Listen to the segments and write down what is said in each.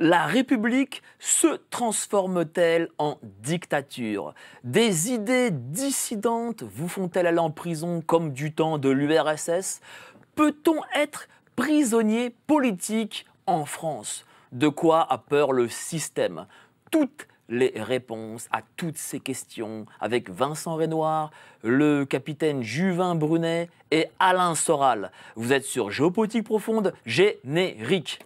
La République se transforme-t-elle en dictature? Des idées dissidentes vous font-elles aller en prison comme du temps de l'URSS? Peut-on être prisonnier politique en France? De quoi a peur le système? Toutes les réponses à toutes ces questions avec Vincent Renoir, le capitaine Juvin Brunet et Alain Soral. Vous êtes sur Géopolitique Profonde, générique.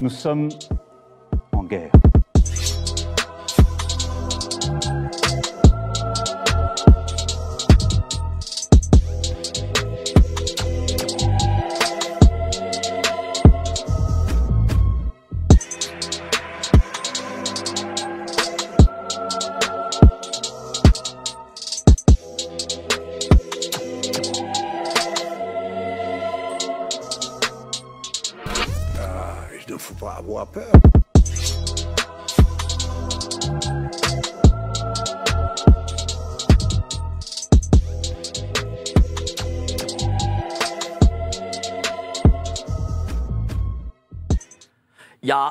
Nous sommes en guerre.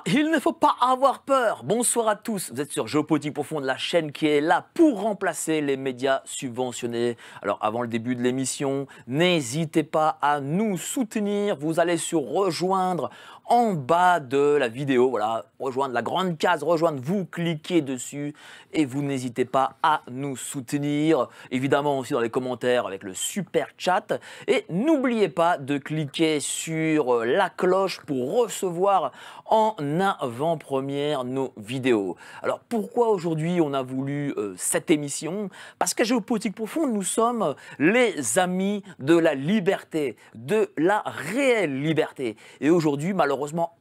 Il ne faut pas avoir peur. Bonsoir à tous, vous êtes sur Géopolitique Profonde, la chaîne qui est là pour remplacer les médias subventionnés. Alors avant le début de l'émission, n'hésitez pas à nous soutenir. Vous allez sur rejoindre en bas de la vidéo, voilà, rejoindre la grande case, rejoindre, vous cliquez dessus et vous n'hésitez pas à nous soutenir. Évidemment aussi dans les commentaires avec le super chat. Et n'oubliez pas de cliquer sur la cloche pour recevoir en avant-première nos vidéos. Alors pourquoi aujourd'hui on a voulu cette émission? Parce qu'à Géopolitique Profonde, nous sommes les amis de la liberté, de la réelle liberté. Et aujourd'hui, malheureusement,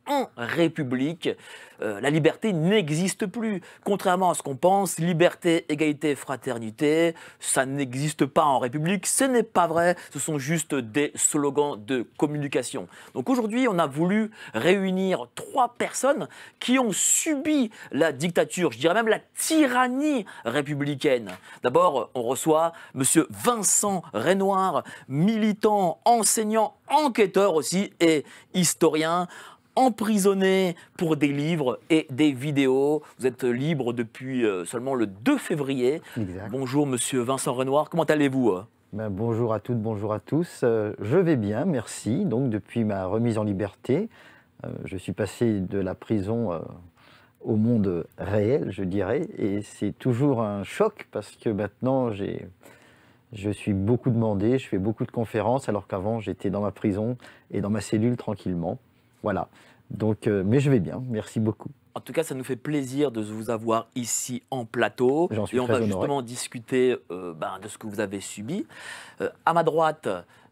en République, la liberté n'existe plus. Contrairement à ce qu'on pense, liberté, égalité, fraternité, ça n'existe pas en République, ce n'est pas vrai, ce sont juste des slogans de communication. Donc aujourd'hui, on a voulu réunir trois personnes qui ont subi la dictature, je dirais même la tyrannie républicaine. D'abord, on reçoit M. Vincent Renoir, militant, enseignant, enquêteur aussi et historien, emprisonné pour des livres et des vidéos. Vous êtes libre depuis seulement le 2 février. Exact. Bonjour Monsieur Vincent Renoir, comment allez-vous? Ben, bonjour à toutes, bonjour à tous. Je vais bien, merci. Donc depuis ma remise en liberté, je suis passé de la prison au monde réel, je dirais. Et c'est toujours un choc parce que maintenant je suis beaucoup demandé, je fais beaucoup de conférences alors qu'avant j'étais dans ma prison et dans ma cellule tranquillement. Voilà, donc, mais je vais bien, merci beaucoup. En tout cas, ça nous fait plaisir de vous avoir ici en plateau. J'en suis très honoré. Et on va justement discuter de ce que vous avez subi. À ma droite,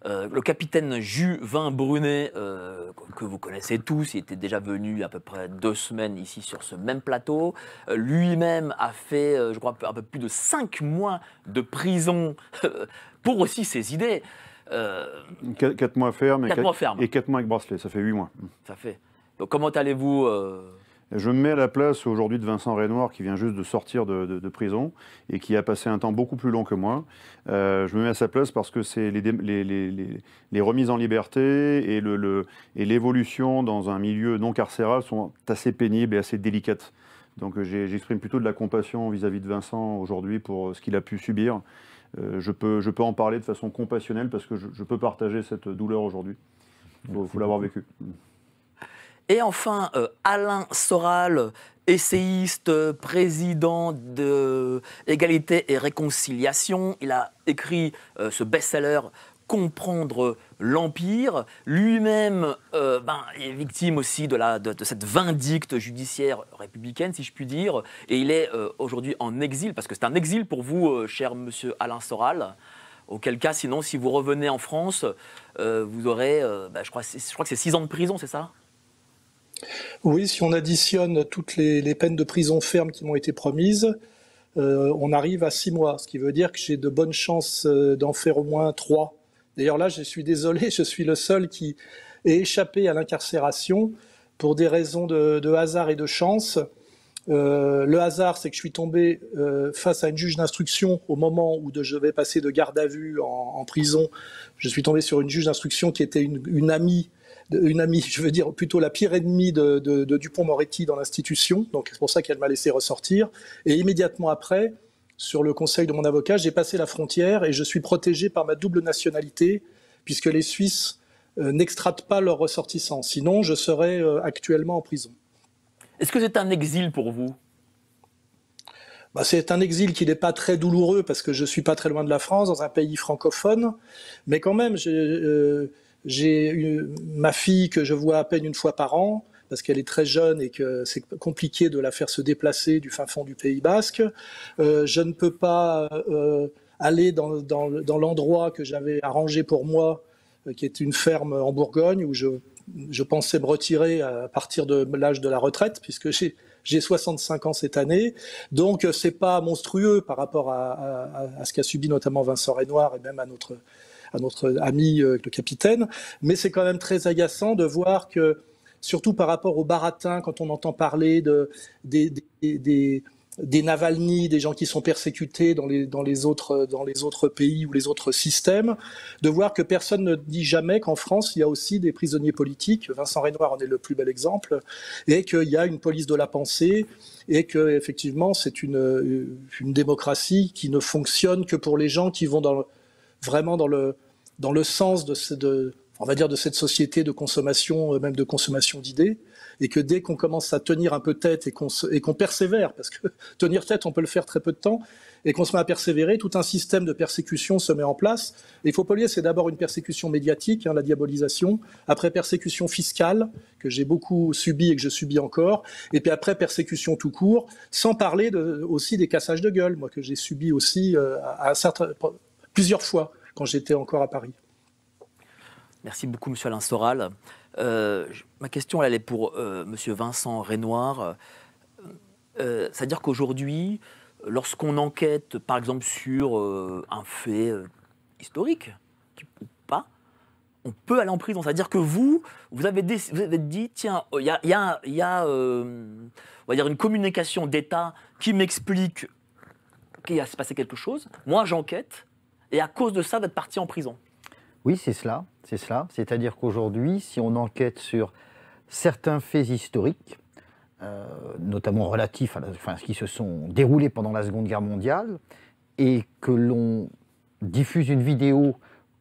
le capitaine Juvin Brunet, que vous connaissez tous, il était déjà venu à peu près 2 semaines ici sur ce même plateau. Lui-même a fait, je crois, un peu plus de 5 mois de prison pour aussi ses idées. 4 mois ferme et 4 mois avec bracelet, ça fait 8 mois. Ça fait. Donc comment allez-vous Je me mets à la place aujourd'hui de Vincent Renoir qui vient juste de sortir de prison et qui a passé un temps beaucoup plus long que moi. Je me mets à sa place parce que c'est les remises en liberté et l'évolution dans un milieu non carcéral sont assez pénibles et assez délicates. Donc j'exprime plutôt de la compassion vis-à-vis de Vincent aujourd'hui pour ce qu'il a pu subir. Je peux en parler de façon compassionnelle parce que je peux partager cette douleur aujourd'hui. Il faut l'avoir vécu. Et enfin, Alain Soral, essayiste, président de Égalité et Réconciliation. Il a écrit ce best-seller « Comprendre l'Empire ». Lui-même est victime aussi de cette vindicte judiciaire républicaine, si je puis dire. Et il est aujourd'hui en exil, parce que c'est un exil pour vous, cher monsieur Alain Soral. Auquel cas, sinon, si vous revenez en France, vous aurez, je crois que c'est 6 ans de prison, c'est ça? Oui, si on additionne toutes les peines de prison ferme qui m'ont été promises, on arrive à 6 mois, ce qui veut dire que j'ai de bonnes chances d'en faire au moins 3. D'ailleurs là, je suis désolé, je suis le seul qui ait échappé à l'incarcération pour des raisons de hasard et de chance. Le hasard, c'est que je suis tombé face à une juge d'instruction au moment où je vais passer de garde à vue en prison. Je suis tombé sur une juge d'instruction qui était une amie, je veux dire plutôt la pire ennemie de Dupond-Moretti dans l'institution. Donc c'est pour ça qu'elle m'a laissé ressortir. Et immédiatement après, sur le conseil de mon avocat, j'ai passé la frontière et je suis protégé par ma double nationalité, puisque les Suisses n'extraditent pas leurs ressortissants. Sinon, je serais actuellement en prison. Est-ce que c'est un exil pour vous ? Bah, c'est un exil qui n'est pas très douloureux, parce que je ne suis pas très loin de la France, dans un pays francophone. Mais quand même, j'ai ma fille que je vois à peine une fois par an, parce qu'elle est très jeune et que c'est compliqué de la faire se déplacer du fin fond du Pays basque. Je ne peux pas aller dans l'endroit que j'avais arrangé pour moi, qui est une ferme en Bourgogne, où je pensais me retirer à partir de l'âge de la retraite, puisque j'ai 65 ans cette année. Donc c'est pas monstrueux par rapport à ce qu'a subi notamment Vincent Renoir et même à notre ami le capitaine. Mais c'est quand même très agaçant de voir que, surtout par rapport aux baratins, quand on entend parler des Navalny, des gens qui sont persécutés dans les autres pays ou les autres systèmes, de voir que personne ne dit jamais qu'en France, il y a aussi des prisonniers politiques. Vincent Renoir en est le plus bel exemple, et qu'il y a une police de la pensée, et qu'effectivement, c'est une démocratie qui ne fonctionne que pour les gens qui vont vraiment dans le sens de cette société de consommation, même de consommation d'idées, et que dès qu'on commence à tenir un peu tête et qu'on persévère, parce que tenir tête, on peut le faire très peu de temps, et qu'on se met à persévérer, tout un système de persécution se met en place. Et il faut pas oublier, c'est d'abord une persécution médiatique, la diabolisation, après persécution fiscale, que j'ai beaucoup subi et que je subis encore, et puis après persécution tout court, sans parler aussi des cassages de gueule, moi, que j'ai subi aussi plusieurs fois quand j'étais encore à Paris. Merci beaucoup, M. Alain Soral. Ma question, elle est pour M. Vincent Renoir. C'est-à-dire qu'aujourd'hui, lorsqu'on enquête, par exemple, sur un fait historique, ou pas, on peut aller en prison. C'est-à-dire que vous avez dit, tiens, on va dire une communication d'État qui m'explique qu'il va se passer quelque chose. Moi, j'enquête, et à cause de ça, vous êtes parti en prison. Oui, c'est cela. C'est cela, c'est-à-dire qu'aujourd'hui, si on enquête sur certains faits historiques, notamment relatifs à ce qui se sont déroulés pendant la Seconde Guerre mondiale, et que l'on diffuse une vidéo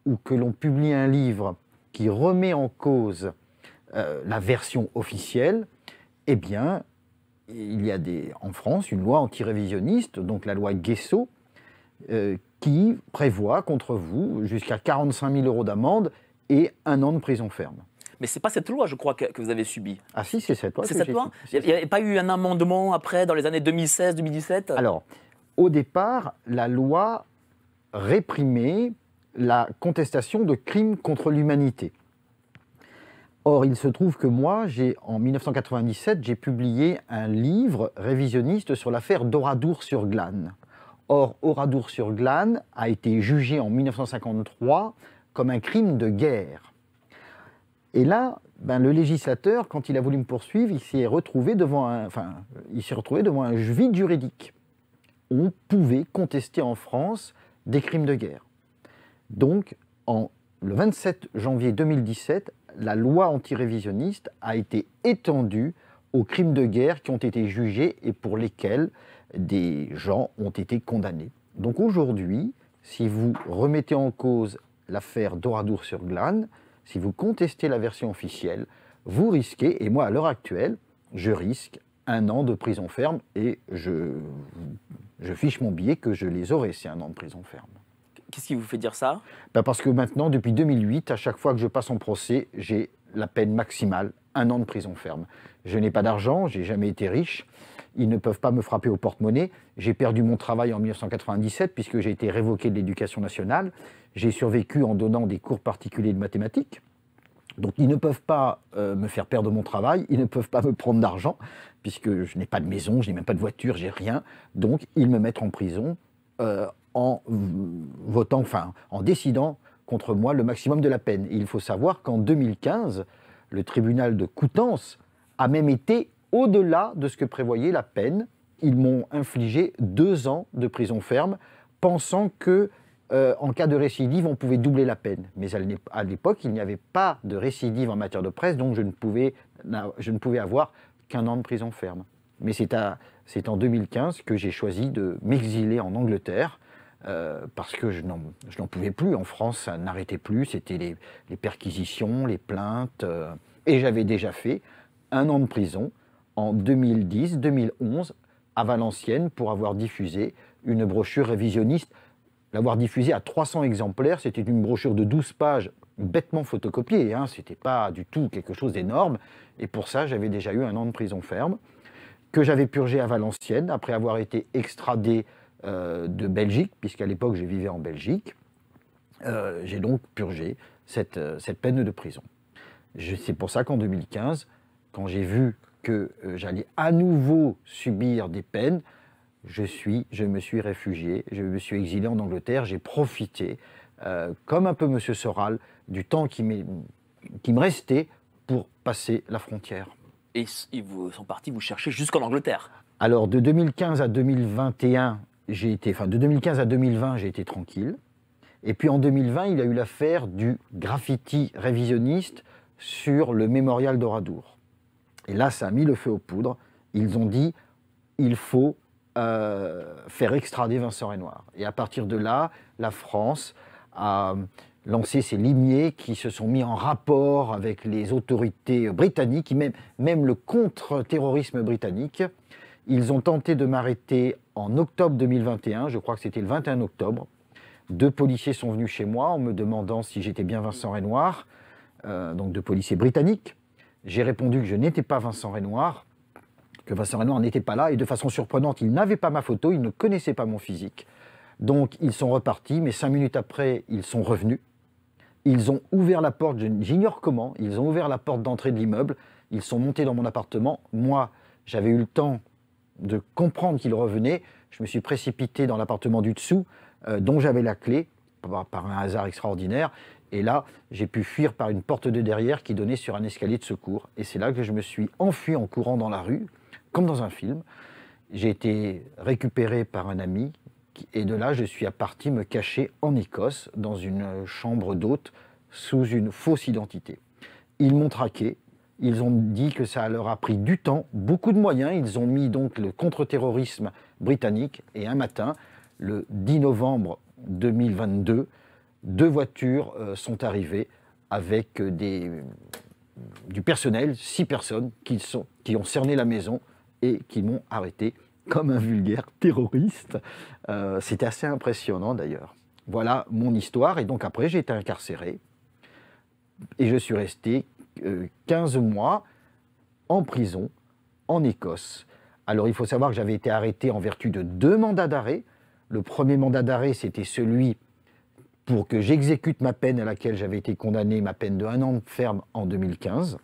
ou que l'on publie un livre qui remet en cause la version officielle, eh bien, il y a en France une loi antirévisionniste, donc la loi Guessot, qui prévoit contre vous jusqu'à 45 000 € d'amende et 1 an de prison ferme. Mais ce n'est pas cette loi, je crois, que vous avez subie. Ah si, c'est cette loi. C'est cette loi ? Il n'y a pas eu un amendement après, dans les années 2016, 2017 ? Alors, au départ, la loi réprimait la contestation de crimes contre l'humanité. Or, il se trouve que moi, en 1997, j'ai publié un livre révisionniste sur l'affaire d'Oradour-sur-Glane. Or, Oradour-sur-Glane a été jugé en 1953 comme un crime de guerre. Et là, le législateur, quand il a voulu me poursuivre, il s'est retrouvé devant un vide juridique. On pouvait contester en France des crimes de guerre. Donc, le 27 janvier 2017, la loi antirévisionniste a été étendue aux crimes de guerre qui ont été jugés et pour lesquels des gens ont été condamnés. Donc aujourd'hui, si vous remettez en cause l'affaire d'Oradour-sur-Glane, si vous contestez la version officielle, vous risquez, et moi à l'heure actuelle, je risque 1 an de prison ferme et je fiche mon billet que je les aurai, c'est 1 an de prison ferme. Qu'est-ce qui vous fait dire ça ? Parce que maintenant, depuis 2008, à chaque fois que je passe en procès, j'ai la peine maximale, 1 an de prison ferme. Je n'ai pas d'argent, j'ai jamais été riche, ils ne peuvent pas me frapper au porte-monnaie. J'ai perdu mon travail en 1997 puisque j'ai été révoqué de l'Éducation nationale. J'ai survécu en donnant des cours particuliers de mathématiques. Donc ils ne peuvent pas me faire perdre mon travail, ils ne peuvent pas me prendre d'argent puisque je n'ai pas de maison, je n'ai même pas de voiture, j'ai rien. Donc ils me mettent en prison en décidant contre moi le maximum de la peine. Et il faut savoir qu'en 2015, le tribunal de Coutances a même été au-delà de ce que prévoyait la peine. Ils m'ont infligé 2 ans de prison ferme, pensant que en cas de récidive, on pouvait doubler la peine. Mais à l'époque, il n'y avait pas de récidive en matière de presse, donc je ne pouvais avoir qu'un an de prison ferme. Mais c'est en 2015 que j'ai choisi de m'exiler en Angleterre, parce que je n'en pouvais plus. En France, ça n'arrêtait plus, c'était les perquisitions, les plaintes, et j'avais déjà fait 1 an de prison en 2010-2011 à Valenciennes pour avoir diffusé une brochure révisionniste. L'avoir diffusée à 300 exemplaires, c'était une brochure de 12 pages bêtement photocopiée, hein, c'était pas du tout quelque chose d'énorme, et pour ça j'avais déjà eu 1 an de prison ferme, que j'avais purgé à Valenciennes après avoir été extradé de Belgique, puisqu'à l'époque je vivais en Belgique. J'ai donc purgé cette peine de prison. C'est pour ça qu'en 2015, quand j'ai vu que j'allais à nouveau subir des peines, je me suis réfugié, je me suis exilé en Angleterre, j'ai profité, comme un peu M. Soral, du temps qui me restait pour passer la frontière. Et ils sont partis vous chercher jusqu'en Angleterre? Alors, de 2015 à 2021, de 2015 à 2020, j'ai été tranquille. Et puis en 2020, il y a eu l'affaire du graffiti révisionniste sur le mémorial d'Oradour. Et là, ça a mis le feu aux poudres. Ils ont dit, il faut faire extrader Vincent Renoir. Et à partir de là, la France a lancé ses limiers qui se sont mis en rapport avec les autorités britanniques, même le contre-terrorisme britannique. Ils ont tenté de m'arrêter en octobre 2021, je crois que c'était le 21 octobre. 2 policiers sont venus chez moi en me demandant si j'étais bien Vincent Renoir, donc 2 policiers britanniques. J'ai répondu que je n'étais pas Vincent Renoir, que Vincent Renoir n'était pas là, et de façon surprenante, il n'avait pas ma photo, il ne connaissait pas mon physique. Donc ils sont repartis, mais 5 minutes après, ils sont revenus. Ils ont ouvert la porte, j'ignore comment, ils ont ouvert la porte d'entrée de l'immeuble, ils sont montés dans mon appartement. Moi, j'avais eu le temps de comprendre qu'ils revenaient, je me suis précipité dans l'appartement du dessous, dont j'avais la clé, par un hasard extraordinaire, et là, j'ai pu fuir par une porte de derrière qui donnait sur un escalier de secours. Et c'est là que je me suis enfui en courant dans la rue, comme dans un film. J'ai été récupéré par un ami, et de là, je suis parti me cacher en Écosse, dans une chambre d'hôte, sous une fausse identité. Ils m'ont traqué, ils ont dit que ça leur a pris du temps, beaucoup de moyens. Ils ont mis donc le contre-terrorisme britannique, et un matin, le 10 novembre 2022, 2 voitures sont arrivées avec du personnel, 6 personnes qui ont cerné la maison et qui m'ont arrêté comme un vulgaire terroriste. C'était assez impressionnant d'ailleurs. Voilà mon histoire, et donc après j'ai été incarcéré et je suis resté 15 mois en prison en Écosse. Alors il faut savoir que j'avais été arrêté en vertu de 2 mandats d'arrêt. Le premier mandat d'arrêt, c'était celui pour que j'exécute ma peine à laquelle j'avais été condamné, ma peine de 1 an ferme en 2015.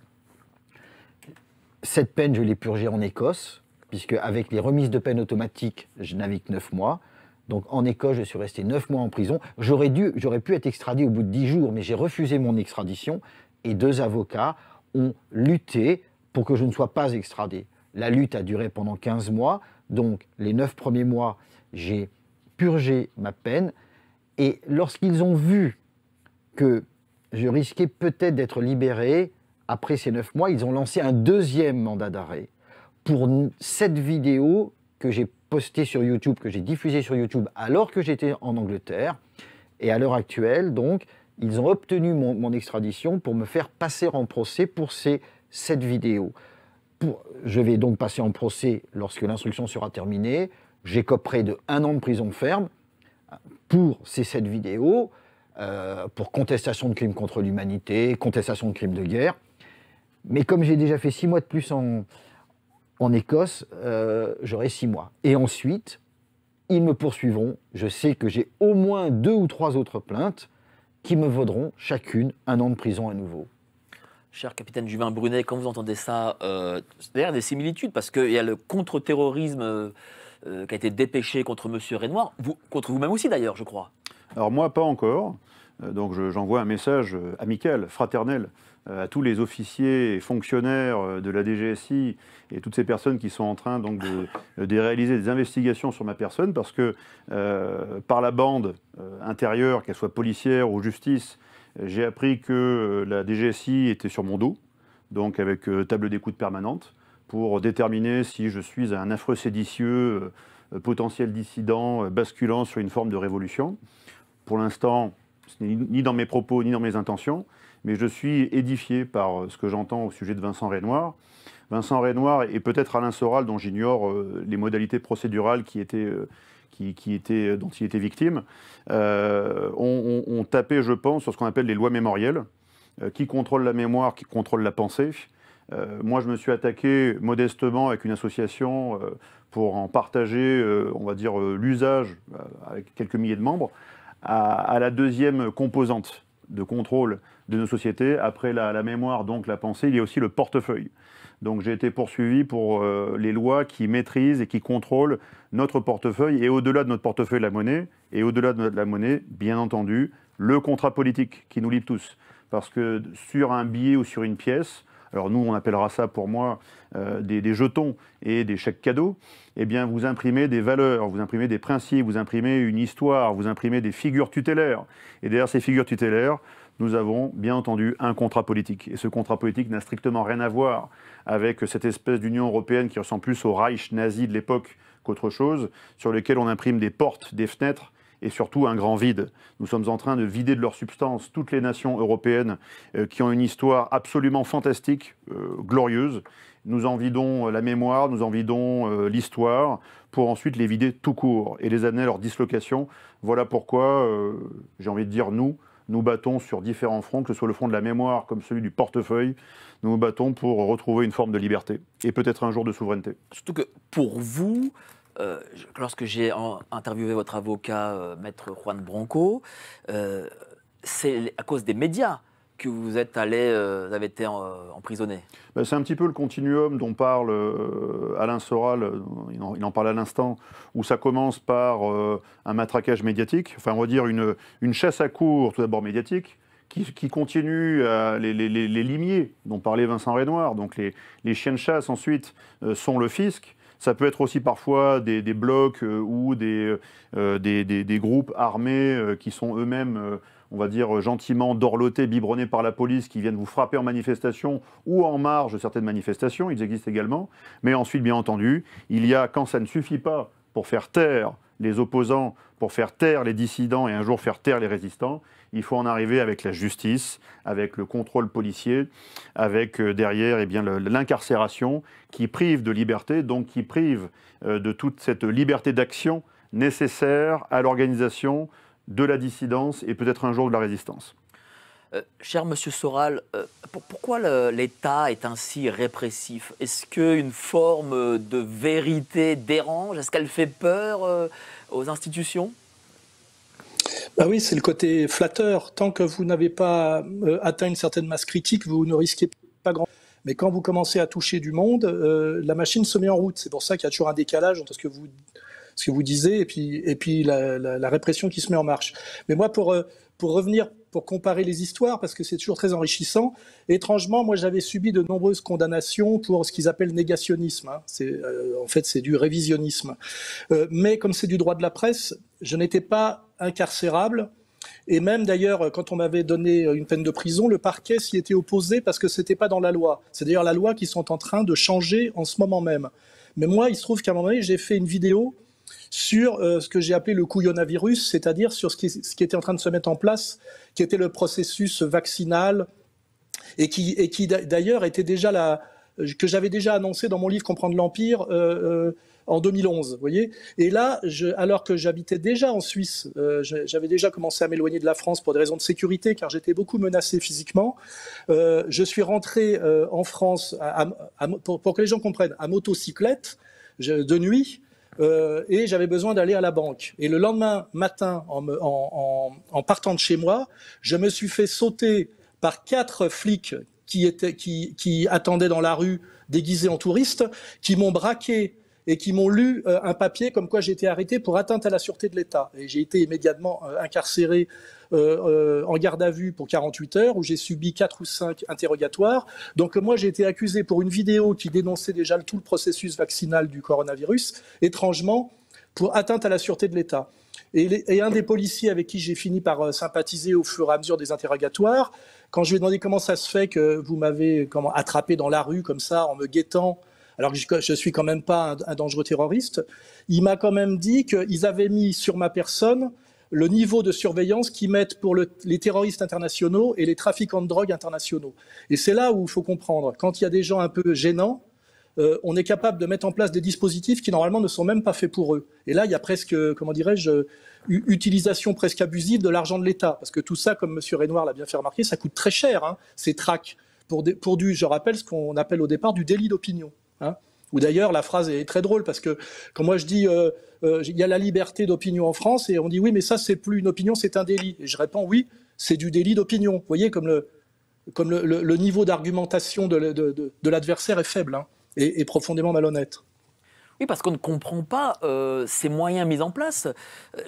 Cette peine, je l'ai purgée en Écosse, puisque avec les remises de peine automatiques, je n'avais que 9 mois. Donc en Écosse, je suis resté 9 mois en prison. J'aurais pu être extradé au bout de 10 jours, mais j'ai refusé mon extradition, et 2 avocats ont lutté pour que je ne sois pas extradé. La lutte a duré pendant 15 mois, donc les 9 premiers mois, j'ai purgé ma peine, et lorsqu'ils ont vu que je risquais peut-être d'être libéré après ces 9 mois, ils ont lancé un 2e mandat d'arrêt pour cette vidéo que j'ai postée sur YouTube, que j'ai diffusée sur YouTube alors que j'étais en Angleterre. Et à l'heure actuelle, donc, ils ont obtenu mon extradition pour me faire passer en procès pour cette vidéo. Je vais donc passer en procès lorsque l'instruction sera terminée. J'écoperai de 1 an de prison ferme pour ces 7 vidéos, pour contestation de crimes contre l'humanité, contestation de crimes de guerre. Mais comme j'ai déjà fait 6 mois de plus en Écosse, j'aurai 6 mois. Et ensuite, ils me poursuivront. Je sais que j'ai au moins 2 ou 3 autres plaintes qui me vaudront chacune 1 an de prison à nouveau. Cher capitaine Juvin Brunet, quand vous entendez ça, d'ailleurs des similitudes, parce qu'il y a le contre-terrorisme qui a été dépêché contre M. Renoir, contre vous-même aussi d'ailleurs, je crois. Alors moi, pas encore. Donc j'envoie un message amical, fraternel, à tous les officiers et fonctionnaires de la DGSI et toutes ces personnes qui sont en train donc, de réaliser des investigations sur ma personne, parce que par la bande intérieure, qu'elle soit policière ou justice, j'ai appris que la DGSI était sur mon dos, donc avec table d'écoute permanente, pour déterminer si je suis un affreux séditieux, potentiel dissident, basculant sur une forme de révolution. Pour l'instant, ce n'est ni dans mes propos, ni dans mes intentions, mais je suis édifié par ce que j'entends au sujet de Vincent Reynoir. Vincent Reynoir et peut-être Alain Soral, dont j'ignore les modalités procédurales dont il était victime, ont tapé, je pense, sur ce qu'on appelle les lois mémorielles, qui contrôlent la mémoire, qui contrôlent la pensée. Moi, je me suis attaqué modestement avec une association pour en partager, on va dire, l'usage avec quelques milliers de membres, à la deuxième composante de contrôle de nos sociétés. Après la mémoire, donc la pensée, il y a aussi le portefeuille. Donc j'ai été poursuivi pour les lois qui maîtrisent et qui contrôlent notre portefeuille, et au-delà de notre portefeuille, la monnaie, et au-delà de la monnaie, bien entendu, le contrat politique qui nous lie tous. Parce que sur un billet ou sur une pièce, alors nous on appellera ça pour moi des jetons et des chèques cadeaux, eh bien vous imprimez des valeurs, vous imprimez des principes, vous imprimez une histoire, vous imprimez des figures tutélaires. Et derrière ces figures tutélaires, nous avons bien entendu un contrat politique. Et ce contrat politique n'a strictement rien à voir avec cette espèce d'Union européenne qui ressemble plus au Reich nazi de l'époque qu'autre chose, sur lequel on imprime des portes, des fenêtres, et surtout un grand vide. Nous sommes en train de vider de leur substance toutes les nations européennes qui ont une histoire absolument fantastique, glorieuse. Nous en vidons la mémoire, nous en vidons l'histoire, pour ensuite les vider tout court et les amener à leur dislocation. Voilà pourquoi, j'ai envie de dire, nous battons sur différents fronts, que ce soit le front de la mémoire comme celui du portefeuille. Nous nous battons pour retrouver une forme de liberté et peut-être un jour de souveraineté. Surtout que pour vous... lorsque j'ai interviewé votre avocat, maître Juan Branco, c'est à cause des médias que vous avez été emprisonné. Ben, c'est un petit peu le continuum dont parle Alain Soral, il en parle à l'instant, où ça commence par un matraquage médiatique, enfin on va dire une chasse à courre tout d'abord médiatique, qui continue à les limiers dont parlait Vincent Reynoir, donc les chiens de chasse ensuite sont le fisc. Ça peut être aussi parfois des blocs ou des groupes armés qui sont eux-mêmes, on va dire, gentiment dorlotés, biberonnés par la police, qui viennent vous frapper en manifestation ou en marge de certaines manifestations. Ils existent également. Mais ensuite, bien entendu, il y a, quand ça ne suffit pas pour faire taire les opposants, pour faire taire les dissidents et un jour faire taire les résistants, il faut en arriver avec la justice, avec le contrôle policier, avec derrière eh bien l'incarcération qui prive de liberté, donc qui prive de toute cette liberté d'action nécessaire à l'organisation de la dissidence et peut-être un jour de la résistance. Cher monsieur Soral, pourquoi l'État est ainsi répressif? Est-ce qu'une forme de vérité dérange? Est-ce qu'elle fait peur aux institutions? Bah oui, c'est le côté flatteur. Tant que vous n'avez pas atteint une certaine masse critique, vous ne risquez pas grand-chose. Mais quand vous commencez à toucher du monde, la machine se met en route. C'est pour ça qu'il y a toujours un décalage entre ce que vous disiez et puis la répression qui se met en marche. Mais moi, pour revenir... pour comparer les histoires, parce que c'est toujours très enrichissant. Étrangement, moi, j'avais subi de nombreuses condamnations pour ce qu'ils appellent négationnisme. Hein. En fait, c'est du révisionnisme. Mais comme c'est du droit de la presse, je n'étais pas incarcérable. Et même, d'ailleurs, quand on m'avait donné une peine de prison, le parquet s'y était opposé parce que ce n'était pas dans la loi. C'est d'ailleurs la loi qu'ils sont en train de changer en ce moment même. Mais moi, il se trouve qu'à un moment donné, j'ai fait une vidéo sur ce que j'ai appelé le couillonavirus, c'est-à-dire sur ce qui était en train de se mettre en place, qui était le processus vaccinal, et qui d'ailleurs était déjà que j'avais déjà annoncé dans mon livre Comprendre l'Empire en 2011, vous voyez. Et là, alors que j'habitais déjà en Suisse, j'avais déjà commencé à m'éloigner de la France pour des raisons de sécurité, car j'étais beaucoup menacé physiquement, je suis rentré en France, pour que les gens comprennent, à motocyclette, de nuit, et j'avais besoin d'aller à la banque. Et le lendemain matin, en partant de chez moi, je me suis fait sauter par 4 flics qui attendaient dans la rue, déguisés en touristes, qui m'ont braqué et qui m'ont lu un papier comme quoi j'ai été arrêté pour atteinte à la sûreté de l'État. Et j'ai été immédiatement incarcéré en garde à vue pour 48 heures, où j'ai subi 4 ou 5 interrogatoires. Donc moi, j'ai été accusé pour une vidéo qui dénonçait déjà tout le processus vaccinal du coronavirus, étrangement, pour atteinte à la sûreté de l'État. Et un des policiers avec qui j'ai fini par sympathiser au fur et à mesure des interrogatoires, quand je lui ai demandé comment ça se fait que vous m'avez attrapé dans la rue comme ça, en me guettant, alors que je suis quand même pas un dangereux terroriste, il m'a quand même dit qu'ils avaient mis sur ma personne le niveau de surveillance qu'ils mettent pour les terroristes internationaux et les trafiquants de drogue internationaux. Et c'est là où il faut comprendre, quand il y a des gens un peu gênants, on est capable de mettre en place des dispositifs qui, normalement, ne sont même pas faits pour eux. Et là, il y a presque, comment dirais-je, utilisation presque abusive de l'argent de l'État. Parce que tout ça, comme M. Renoir l'a bien fait remarquer, ça coûte très cher, hein, ces tracts, pour du, je rappelle, ce qu'on appelle au départ du délit d'opinion. Hein. Ou d'ailleurs, la phrase est très drôle, parce que quand moi je dis il y a la liberté d'opinion en France, et on dit oui, mais ça, c'est plus une opinion, c'est un délit. Et je réponds oui, c'est du délit d'opinion. Vous voyez, comme le niveau d'argumentation de l'adversaire est faible. Hein. Et profondément malhonnête. Oui, parce qu'on ne comprend pas ces moyens mis en place.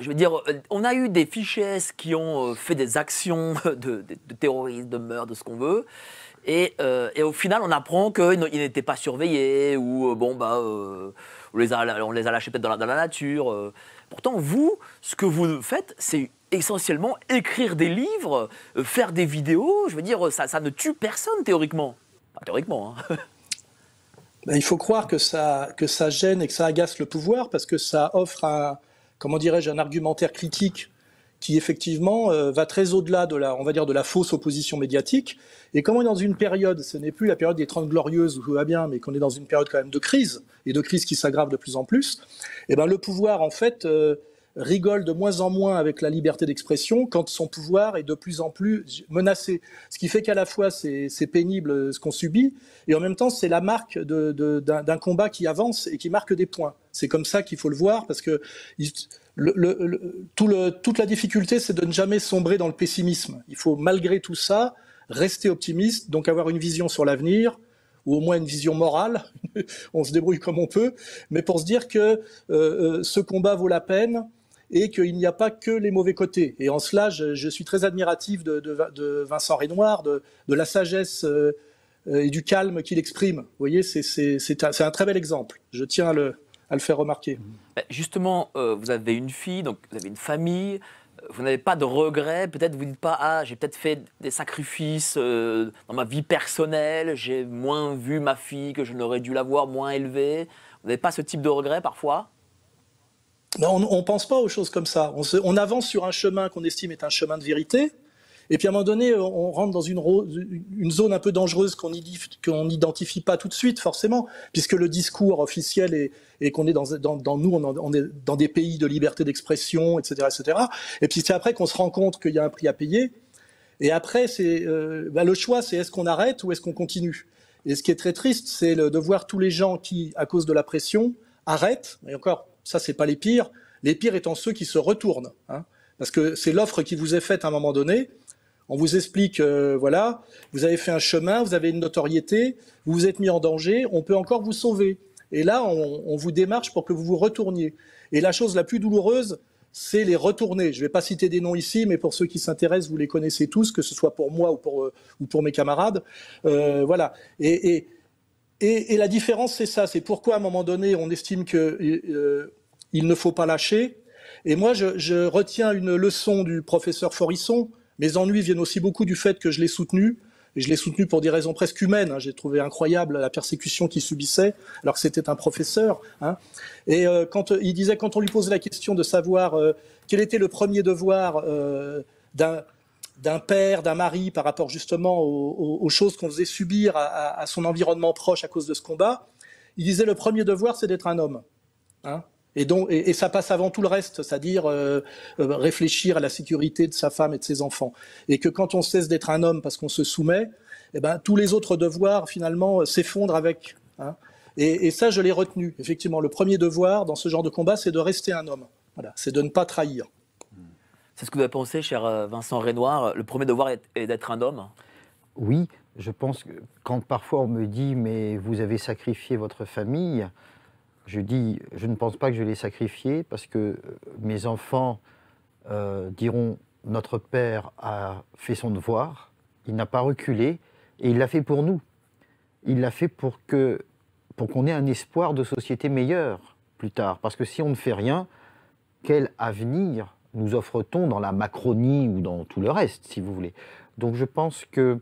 Je veux dire, on a eu des fichés S qui ont fait des actions de terrorisme, de meurtre, de ce qu'on veut. Et au final, on apprend qu'ils n'étaient pas surveillés ou bon, bah, on les a lâchés peut-être dans la nature. Pourtant, vous, ce que vous faites, c'est essentiellement écrire des livres, faire des vidéos. Je veux dire, ça ne tue personne théoriquement. Pas théoriquement, hein. Ben, il faut croire que ça gêne et que ça agace le pouvoir parce que ça offre un, comment dirais-je, un argumentaire critique qui effectivement va très au-delà de la, on va dire, de la fausse opposition médiatique. Et comme on est dans une période, ce n'est plus la période des 30 glorieuses où tout va bien, mais qu'on est dans une période quand même de crise et de crise qui s'aggrave de plus en plus, et ben le pouvoir en fait rigole de moins en moins avec la liberté d'expression quand son pouvoir est de plus en plus menacé. Ce qui fait qu'à la fois c'est pénible ce qu'on subit et en même temps c'est la marque d'un combat qui avance et qui marque des points. C'est comme ça qu'il faut le voir parce que toute la difficulté c'est de ne jamais sombrer dans le pessimisme. Il faut malgré tout ça rester optimiste, donc avoir une vision sur l'avenir, ou au moins une vision morale, on se débrouille comme on peut, mais pour se dire que ce combat vaut la peine, et qu'il n'y a pas que les mauvais côtés. Et en cela, je suis très admiratif de Vincent Renoir, de la sagesse et du calme qu'il exprime. Vous voyez, c'est un très bel exemple. Je tiens à le faire remarquer. Justement, vous avez une fille, donc vous avez une famille, vous n'avez pas de regrets, peut-être vous ne dites pas « Ah, j'ai peut-être fait des sacrifices dans ma vie personnelle, j'ai moins vu ma fille que je n'aurais dû l'avoir, moins élevée ». Vous n'avez pas ce type de regrets parfois ? Non, on ne pense pas aux choses comme ça. On avance sur un chemin qu'on estime est un chemin de vérité. Et puis à un moment donné, on rentre dans une zone un peu dangereuse qu'on n'identifie pas tout de suite forcément, puisque le discours officiel est qu'on est dans des pays de liberté d'expression, etc., etc. Et puis c'est après qu'on se rend compte qu'il y a un prix à payer. Et après, le choix, c'est est-ce qu'on arrête ou est-ce qu'on continue. Et ce qui est très triste, c'est de voir tous les gens qui, à cause de la pression, arrêtent, et encore, ça, c'est pas les pires. Les pires étant ceux qui se retournent. Hein, parce que c'est l'offre qui vous est faite à un moment donné. On vous explique, voilà, vous avez fait un chemin, vous avez une notoriété, vous vous êtes mis en danger, on peut encore vous sauver. Et là, on vous démarche pour que vous vous retourniez. Et la chose la plus douloureuse, c'est les retourner. Je ne vais pas citer des noms ici, mais pour ceux qui s'intéressent, vous les connaissez tous, que ce soit pour moi ou pour mes camarades. Voilà. Et la différence, c'est ça. C'est pourquoi, à un moment donné, on estime qu'il ne faut pas lâcher. Et moi, je retiens une leçon du professeur Faurisson. Mes ennuis viennent aussi beaucoup du fait que je l'ai soutenu. Et je l'ai soutenu pour des raisons presque humaines. Hein. J'ai trouvé incroyable la persécution qu'il subissait, alors que c'était un professeur. Hein. Et il disait, quand on lui posait la question de savoir quel était le premier devoir d'un père, d'un mari, par rapport justement aux choses qu'on faisait subir à son environnement proche à cause de ce combat, il disait le premier devoir, c'est d'être un homme. Hein, et ça passe avant tout le reste, c'est-à-dire réfléchir à la sécurité de sa femme et de ses enfants. Et que quand on cesse d'être un homme parce qu'on se soumet, eh ben, tous les autres devoirs, finalement, s'effondrent avec. Hein, et ça, je l'ai retenu. Effectivement, le premier devoir dans ce genre de combat, c'est de rester un homme. Voilà, c'est de ne pas trahir. C'est ce que vous avez pensé, cher Vincent Renoir, le premier devoir est d'être un homme? Oui, je pense que quand parfois on me dit « mais vous avez sacrifié votre famille », je dis, je ne pense pas que je vais les sacrifier parce que mes enfants diront, notre père a fait son devoir, il n'a pas reculé et il l'a fait pour nous. Il l'a fait pour qu'on ait un espoir de société meilleure plus tard. Parce que si on ne fait rien, quel avenir nous offre-t-on dans la Macronie ou dans tout le reste, si vous voulez? Donc je pense que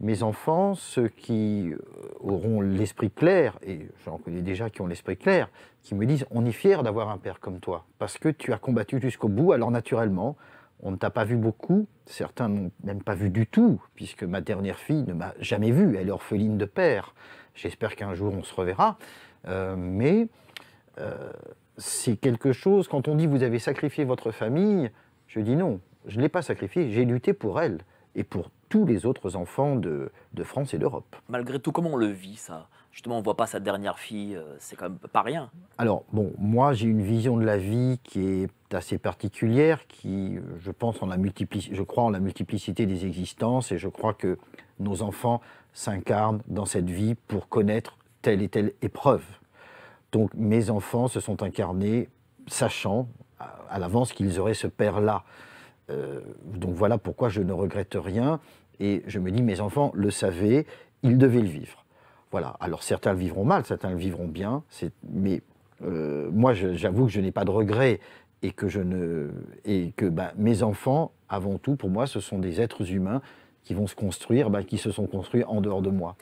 mes enfants, ceux qui auront l'esprit clair, et j'en connais déjà qui ont l'esprit clair, qui me disent « on est fiers d'avoir un père comme toi, parce que tu as combattu jusqu'au bout, alors naturellement, on ne t'a pas vu beaucoup, certains n'ont même pas vu du tout, puisque ma dernière fille ne m'a jamais vu, elle est orpheline de père, j'espère qu'un jour on se reverra, mais c'est quelque chose, quand on dit « vous avez sacrifié votre famille », je dis non, je ne l'ai pas sacrifiée, j'ai lutté pour elle, et pour tous les autres enfants de France et d'Europe. Malgré tout, comment on le vit, ça? Justement, on ne voit pas sa dernière fille, c'est quand même pas rien. Alors, bon, moi, j'ai une vision de la vie qui est assez particulière, qui, je pense, je crois en la multiplicité des existences, et je crois que nos enfants s'incarnent dans cette vie pour connaître telle et telle épreuve. Donc, mes enfants se sont incarnés, sachant à l'avance qu'ils auraient ce père-là. Donc voilà pourquoi je ne regrette rien et je me dis mes enfants le savaient, ils devaient le vivre. Voilà, alors certains le vivront mal, certains le vivront bien, mais moi j'avoue que je n'ai pas de regrets et que, mes enfants, avant tout pour moi, ce sont des êtres humains qui vont se construire, qui se sont construits en dehors de moi.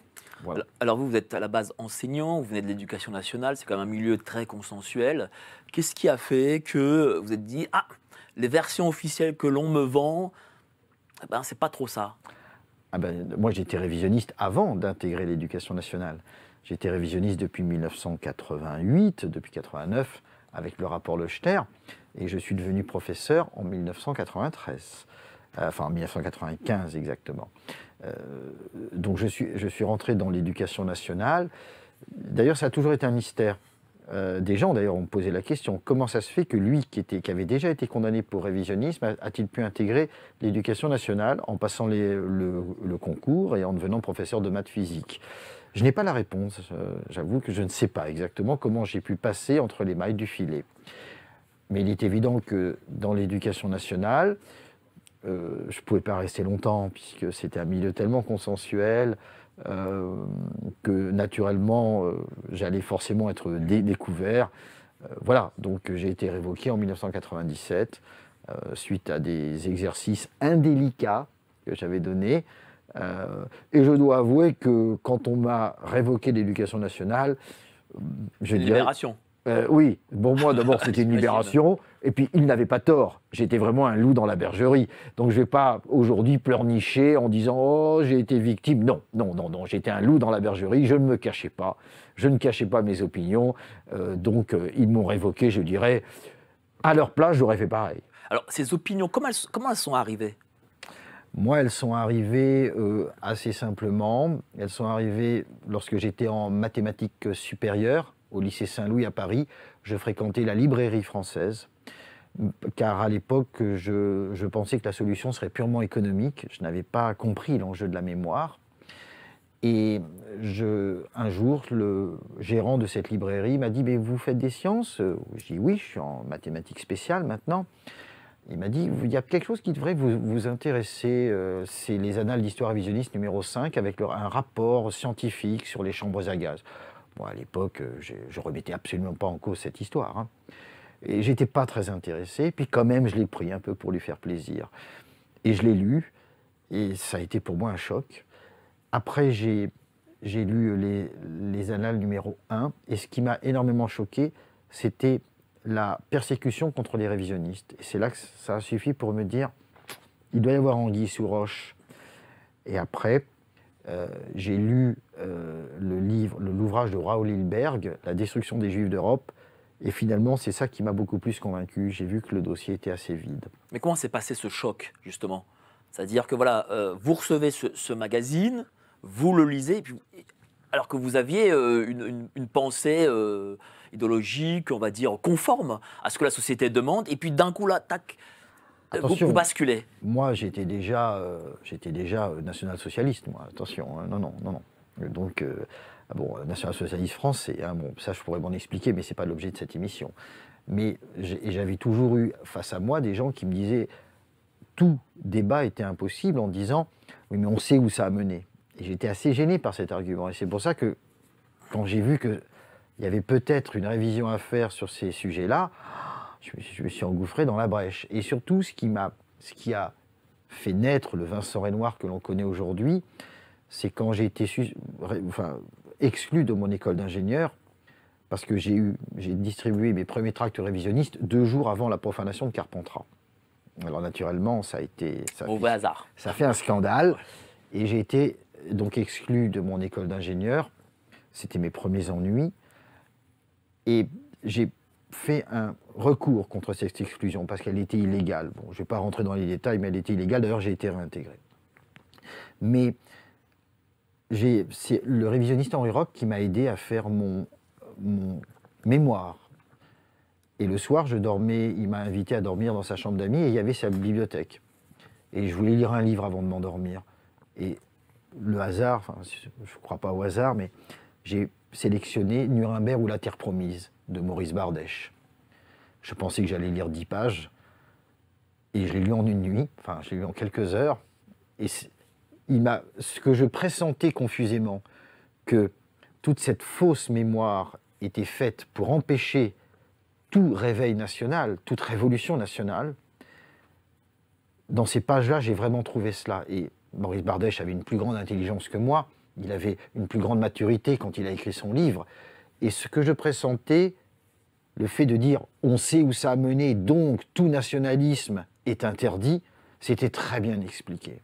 Voilà. Alors vous êtes à la base enseignant, vous venez de l'éducation nationale, c'est quand même un milieu très consensuel. Qu'est-ce qui a fait que vous êtes dit « ah !» les versions officielles que l'on me vend, c'est pas trop ça. Ah ben, moi, j'étais révisionniste avant d'intégrer l'éducation nationale. J'étais révisionniste depuis 1988, depuis 1989, avec le rapport Leuchter, et je suis devenu professeur en 1993, enfin en 1995 exactement. Donc je suis rentré dans l'éducation nationale. D'ailleurs, ça a toujours été un mystère. Des gens d'ailleurs ont posé la question, comment ça se fait que lui qui avait déjà été condamné pour révisionnisme a-t-il pu intégrer l'éducation nationale en passant le concours et en devenant professeur de maths physique? Je n'ai pas la réponse, j'avoue que je ne sais pas exactement comment j'ai pu passer entre les mailles du filet. Mais il est évident que dans l'éducation nationale, je ne pouvais pas rester longtemps puisque c'était un milieu tellement consensuel, que naturellement j'allais forcément être découvert. Voilà, donc j'ai été révoqué en 1997 suite à des exercices indélicats que j'avais donnés. Et je dois avouer que quand on m'a révoqué l'éducation nationale, je dirais... Libération. Oui, bon, moi d'abord c'était une libération, et puis il n'avait pas tort, j'étais vraiment un loup dans la bergerie, donc je ne vais pas aujourd'hui pleurnicher en disant « oh, j'ai été victime », non, j'étais un loup dans la bergerie, je ne me cachais pas, je ne cachais pas mes opinions, donc ils m'ont révoqué, je dirais, à leur place j'aurais fait pareil. Alors ces opinions, comment elles sont arrivées? Moi elles sont arrivées assez simplement, elles sont arrivées lorsque j'étais en mathématiques supérieures, au lycée Saint-Louis à Paris, je fréquentais la librairie française, car à l'époque, je pensais que la solution serait purement économique. Je n'avais pas compris l'enjeu de la mémoire. Et un jour, le gérant de cette librairie m'a dit « mais vous faites des sciences ?» Je dis « oui, je suis en mathématiques spéciales maintenant. » Il m'a dit « il y a quelque chose qui devrait vous intéresser, c'est les Annales d'histoire révisionniste numéro 5 avec un rapport scientifique sur les chambres à gaz. » Bon, à l'époque, je remettais absolument pas en cause cette histoire. Hein. Et j'étais pas très intéressé. Puis quand même, je l'ai pris un peu pour lui faire plaisir. Et je l'ai lu. Et ça a été pour moi un choc. Après, j'ai lu les annales numéro 1. Et ce qui m'a énormément choqué, c'était la persécution contre les révisionnistes. Et c'est là que ça a suffi pour me dire, il doit y avoir anguille sous roche. Et après... j'ai lu l'ouvrage de Raoul Hilberg, La destruction des Juifs d'Europe, et finalement c'est ça qui m'a beaucoup plus convaincu, j'ai vu que le dossier était assez vide. Mais comment s'est passé ce choc justement? C'est-à-dire que voilà, vous recevez ce magazine, vous le lisez, et puis, alors que vous aviez une pensée idéologique, on va dire conforme à ce que la société demande, et puis d'un coup là, tac, attention, vous basculez. Moi, j'étais déjà national-socialiste, moi. Attention, non. Donc, Bon, National Socialiste France, c'est, hein, bon, ça je pourrais m'en expliquer, mais ce n'est pas l'objet de cette émission. Mais j'avais toujours eu face à moi des gens qui me disaient tout débat était impossible en disant oui, mais on sait où ça a mené. Et j'étais assez gêné par cet argument. Et c'est pour ça que quand j'ai vu qu'il y avait peut-être une révision à faire sur ces sujets-là, je me suis engouffré dans la brèche. Et surtout, ce qui a fait naître le Vincent Renoir que l'on connaît aujourd'hui, c'est quand j'ai été exclu de mon école d'ingénieur, parce que j'ai distribué mes premiers tracts révisionnistes 2 jours avant la profanation de Carpentras. Alors naturellement, ça a fait un scandale, et j'ai été donc exclu de mon école d'ingénieur. C'était mes premiers ennuis, et j'ai fait un recours contre cette exclusion parce qu'elle était illégale. Bon, je ne vais pas rentrer dans les détails, mais elle était illégale. D'ailleurs, j'ai été réintégré. Mais c'est le révisionniste Henri Roch qui m'a aidé à faire mon mémoire. Et le soir, je dormais, il m'a invité à dormir dans sa chambre d'amis, et il y avait sa bibliothèque. Et je voulais lire un livre avant de m'endormir. Et le hasard, enfin, je ne crois pas au hasard, mais j'ai sélectionné Nuremberg ou la Terre Promise de Maurice Bardèche. Je pensais que j'allais lire 10 pages, et je l'ai lu en une nuit, enfin, je l'ai lu en quelques heures. Et ce que je pressentais confusément, que toute cette fausse mémoire était faite pour empêcher tout réveil national, toute révolution nationale, dans ces pages-là, j'ai vraiment trouvé cela. Et Maurice Bardèche avait une plus grande intelligence que moi, il avait une plus grande maturité quand il a écrit son livre. Et ce que je pressentais, le fait de dire « on sait où ça a mené, donc tout nationalisme est interdit », c'était très bien expliqué.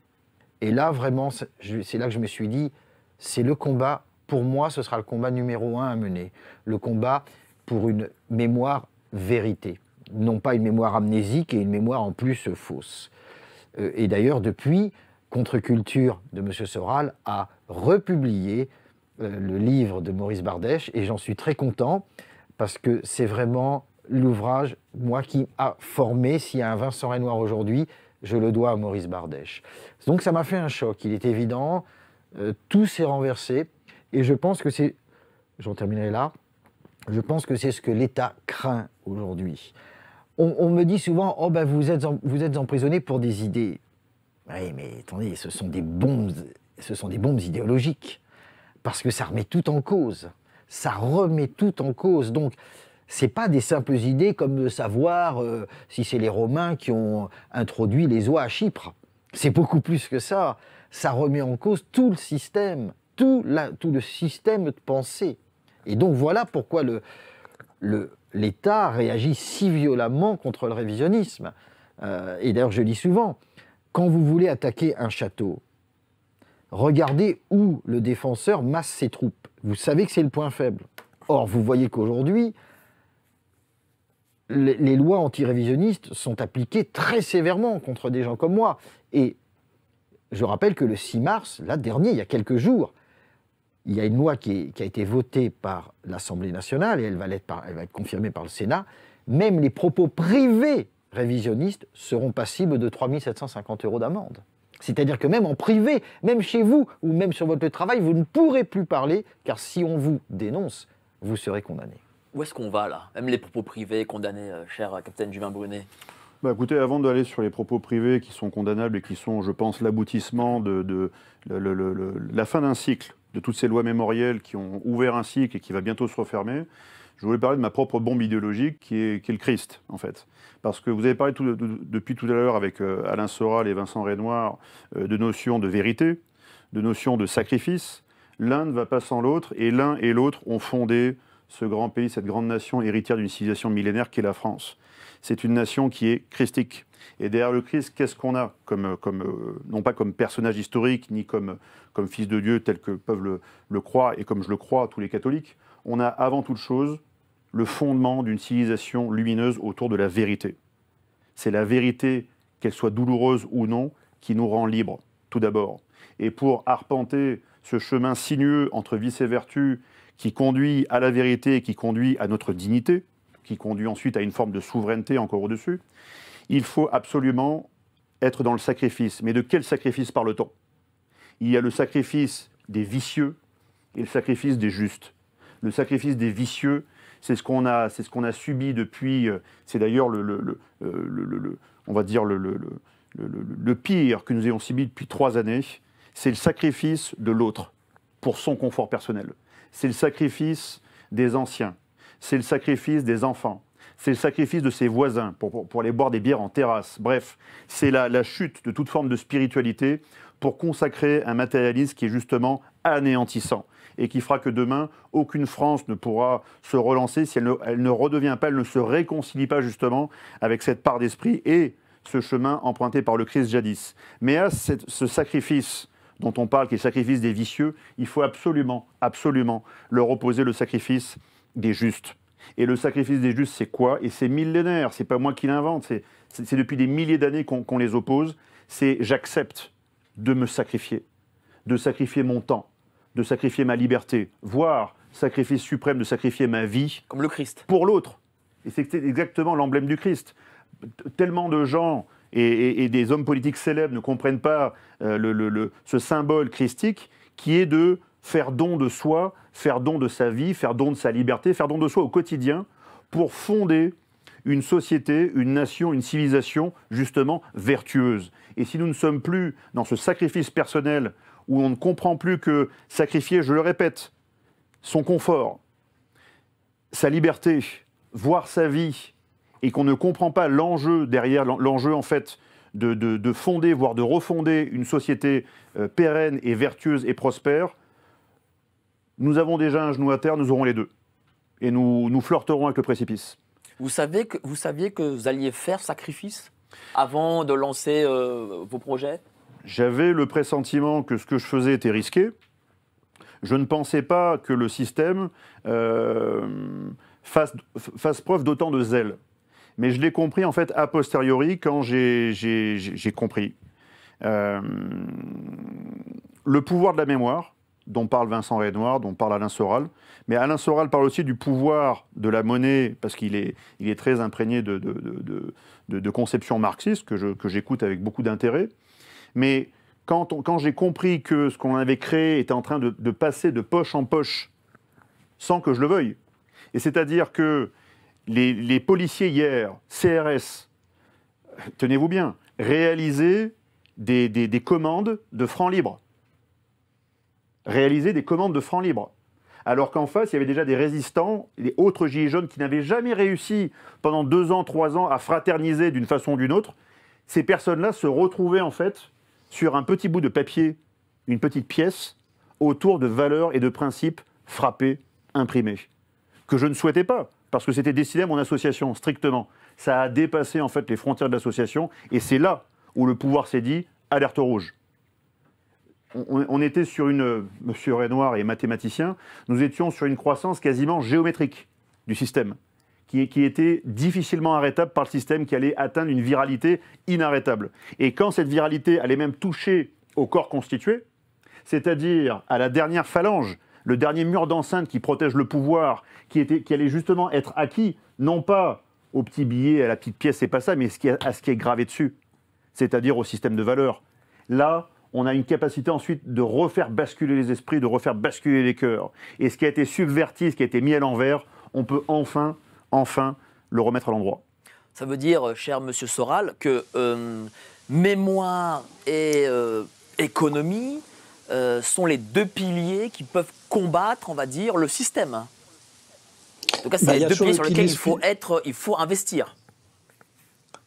Et là, vraiment, c'est là que je me suis dit « c'est le combat, pour moi, ce sera le combat numéro 1 à mener, le combat pour une mémoire vérité, non pas une mémoire amnésique et une mémoire en plus fausse ». Et d'ailleurs, depuis, Contre-culture de M. Soral a republié le livre de Maurice Bardèche, et j'en suis très content parce que c'est vraiment l'ouvrage, moi, qui a formé. S'il y a un Vincent Renoir aujourd'hui, je le dois à Maurice Bardèche. Donc ça m'a fait un choc, il est évident, tout s'est renversé, et je pense que c'est, j'en terminerai là, je pense que c'est ce que l'État craint aujourd'hui. On me dit souvent, oh ben vous êtes emprisonné pour des idées. Oui, mais attendez, ce sont des bombes idéologiques, parce que ça remet tout en cause. Ça remet tout en cause. Donc, ce n'est pas des simples idées comme de savoir si c'est les Romains qui ont introduit les oies à Chypre. C'est beaucoup plus que ça. Ça remet en cause tout le système, tout le système de pensée. Et donc, voilà pourquoi l'État réagit si violemment contre le révisionnisme. Et d'ailleurs, je dis souvent, quand vous voulez attaquer un château, regardez où le défenseur masse ses troupes. Vous savez que c'est le point faible. Or, vous voyez qu'aujourd'hui, les lois anti-révisionnistes sont appliquées très sévèrement contre des gens comme moi. Et je rappelle que le 6 mars, là dernier, il y a quelques jours, il y a une loi qui a été votée par l'Assemblée nationale, et elle va être confirmée par le Sénat. Même les propos privés révisionnistes seront passibles de 3 750 € d'amende. C'est-à-dire que même en privé, même chez vous, ou même sur votre travail, vous ne pourrez plus parler, car si on vous dénonce, vous serez condamné. Où est-ce qu'on va là? Même les propos privés condamnés, cher capitaine Juvin Brunet. Bah écoutez, avant d'aller sur les propos privés qui sont condamnables et qui sont, je pense, l'aboutissement de la fin d'un cycle, de toutes ces lois mémorielles qui ont ouvert un cycle et qui va bientôt se refermer, je voulais parler de ma propre bombe idéologique qui est le Christ, en fait. Parce que vous avez parlé depuis tout à l'heure avec Alain Soral et Vincent Renoir de notions de vérité, de notions de sacrifice. L'un ne va pas sans l'autre, et l'un et l'autre ont fondé ce grand pays, cette grande nation héritière d'une civilisation millénaire qu'est la France. C'est une nation qui est christique. Et derrière le Christ, qu'est-ce qu'on a non pas comme personnage historique, ni comme fils de Dieu tel que peuvent le croire, et comme je le crois, tous les catholiques. On a avant toute chose le fondement d'une civilisation lumineuse autour de la vérité. C'est la vérité, qu'elle soit douloureuse ou non, qui nous rend libres, tout d'abord. Et pour arpenter ce chemin sinueux entre vice et vertu, qui conduit à la vérité, qui conduit à notre dignité, qui conduit ensuite à une forme de souveraineté encore au-dessus, il faut absolument être dans le sacrifice. Mais de quel sacrifice parle-t-on? Il y a le sacrifice des vicieux, et le sacrifice des justes. Le sacrifice des vicieux, c'est ce qu'on a, subi depuis. C'est d'ailleurs le pire que nous ayons subi depuis 3 années. C'est le sacrifice de l'autre pour son confort personnel. C'est le sacrifice des anciens. C'est le sacrifice des enfants. C'est le sacrifice de ses voisins pour aller boire des bières en terrasse. Bref, c'est la chute de toute forme de spiritualité pour consacrer un matérialisme qui est justement anéantissant et qui fera que demain, aucune France ne pourra se relancer si elle ne redevient pas, elle ne se réconcilie pas justement avec cette part d'esprit et ce chemin emprunté par le Christ jadis. Mais à ce sacrifice dont on parle, qui est le sacrifice des vicieux, il faut absolument, absolument leur opposer le sacrifice des justes. Et le sacrifice des justes, c'est quoi? Et c'est millénaire, c'est pas moi qui l'invente, c'est depuis des milliers d'années qu'on les oppose. C'est j'accepte de me sacrifier, de sacrifier mon temps, de sacrifier ma liberté, voire sacrifice suprême, de sacrifier ma vie. Comme le Christ. Pour l'autre. Et c'est exactement l'emblème du Christ. Tellement de gens et des hommes politiques célèbres ne comprennent pas ce symbole christique qui est de faire don de soi, faire don de sa vie, faire don de sa liberté, faire don de soi au quotidien pour fonder une société, une nation, une civilisation justement vertueuse. Et si nous ne sommes plus dans ce sacrifice personnel où on ne comprend plus que sacrifier, je le répète, son confort, sa liberté, voire sa vie, et qu'on ne comprend pas l'enjeu derrière, l'enjeu en fait de fonder, voire de refonder une société pérenne et vertueuse et prospère, nous avons déjà un genou à terre, nous aurons les deux. Et nous flirterons avec le précipice. Vous saviez que vous alliez faire sacrifice avant de lancer vos projets? J'avais le pressentiment que ce que je faisais était risqué. Je ne pensais pas que le système fasse preuve d'autant de zèle. Mais je l'ai compris en fait a posteriori quand j'ai compris. Le pouvoir de la mémoire, dont parle Vincent Renoir, dont parle Alain Soral. Mais Alain Soral parle aussi du pouvoir de la monnaie, parce qu'il est très imprégné de conceptions marxistes, que j'écoute avec beaucoup d'intérêt. Mais quand j'ai compris que ce qu'on avait créé était en train de passer de poche en poche, sans que je le veuille, et c'est-à-dire que les policiers hier, CRS, tenez-vous bien, réalisaient des commandes de francs libres. Réaliser des commandes de francs libres. Alors qu'en face, il y avait déjà des résistants, des autres gilets jaunes qui n'avaient jamais réussi pendant 2 ans, 3 ans à fraterniser d'une façon ou d'une autre. Ces personnes-là se retrouvaient en fait sur un petit bout de papier, une petite pièce, autour de valeurs et de principes frappés, imprimés. Que je ne souhaitais pas, parce que c'était décidé à mon association, strictement. Ça a dépassé en fait les frontières de l'association, et c'est là où le pouvoir s'est dit « alerte rouge ». On était sur une, monsieur Renoir est mathématicien, nous étions sur une croissance quasiment géométrique du système, qui était difficilement arrêtable par le système, qui allait atteindre une viralité inarrêtable. Et quand cette viralité allait même toucher au corps constitué, c'est-à-dire à la dernière phalange, le dernier mur d'enceinte qui protège le pouvoir, qui allait justement être acquis, non pas au petit billet, à la petite pièce, c'est pas ça, mais à ce qui est gravé dessus, c'est-à-dire au système de valeurs. Là, on a une capacité ensuite de refaire basculer les esprits, de refaire basculer les cœurs. Et ce qui a été subverti, ce qui a été mis à l'envers, on peut enfin le remettre à l'endroit. Ça veut dire, cher monsieur Soral, que mémoire et économie sont les 2 piliers qui peuvent combattre, on va dire, le système. En tout cas, c'est les 2 piliers sur lesquels il faut investir.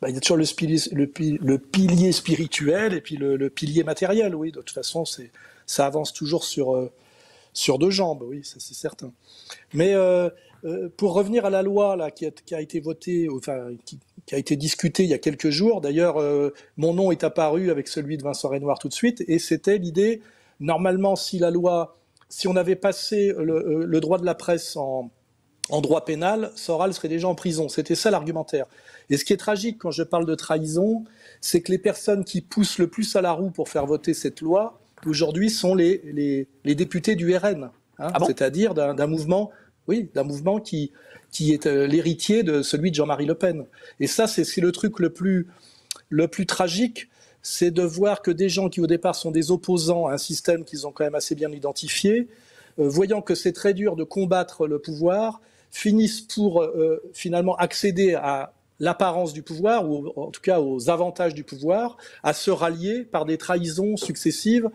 Il y a toujours le pilier spirituel et puis le pilier matériel, oui. De toute façon, ça avance toujours sur 2 jambes, oui, ça c'est certain. Mais pour revenir à la loi là, qui a été votée, enfin, qui a été discutée il y a quelques jours, d'ailleurs, mon nom est apparu avec celui de Vincent Renoir tout de suite, et c'était l'idée, normalement, si on avait passé le droit de la presse en droit pénal, Soral serait déjà en prison. C'était ça l'argumentaire. Et ce qui est tragique quand je parle de trahison, c'est que les personnes qui poussent le plus à la roue pour faire voter cette loi, aujourd'hui, sont les députés du RN. Hein, ah bon? C'est-à-dire d'un mouvement, oui, d'un mouvement qui est l'héritier de celui de Jean-Marie Le Pen. Et ça, c'est le truc le plus tragique, c'est de voir que des gens qui, au départ, sont des opposants à un système qu'ils ont quand même assez bien identifié, voyant que c'est très dur de combattre le pouvoir, finissent pour finalement accéder à l'apparence du pouvoir, ou en tout cas aux avantages du pouvoir, à se rallier par des trahisons successives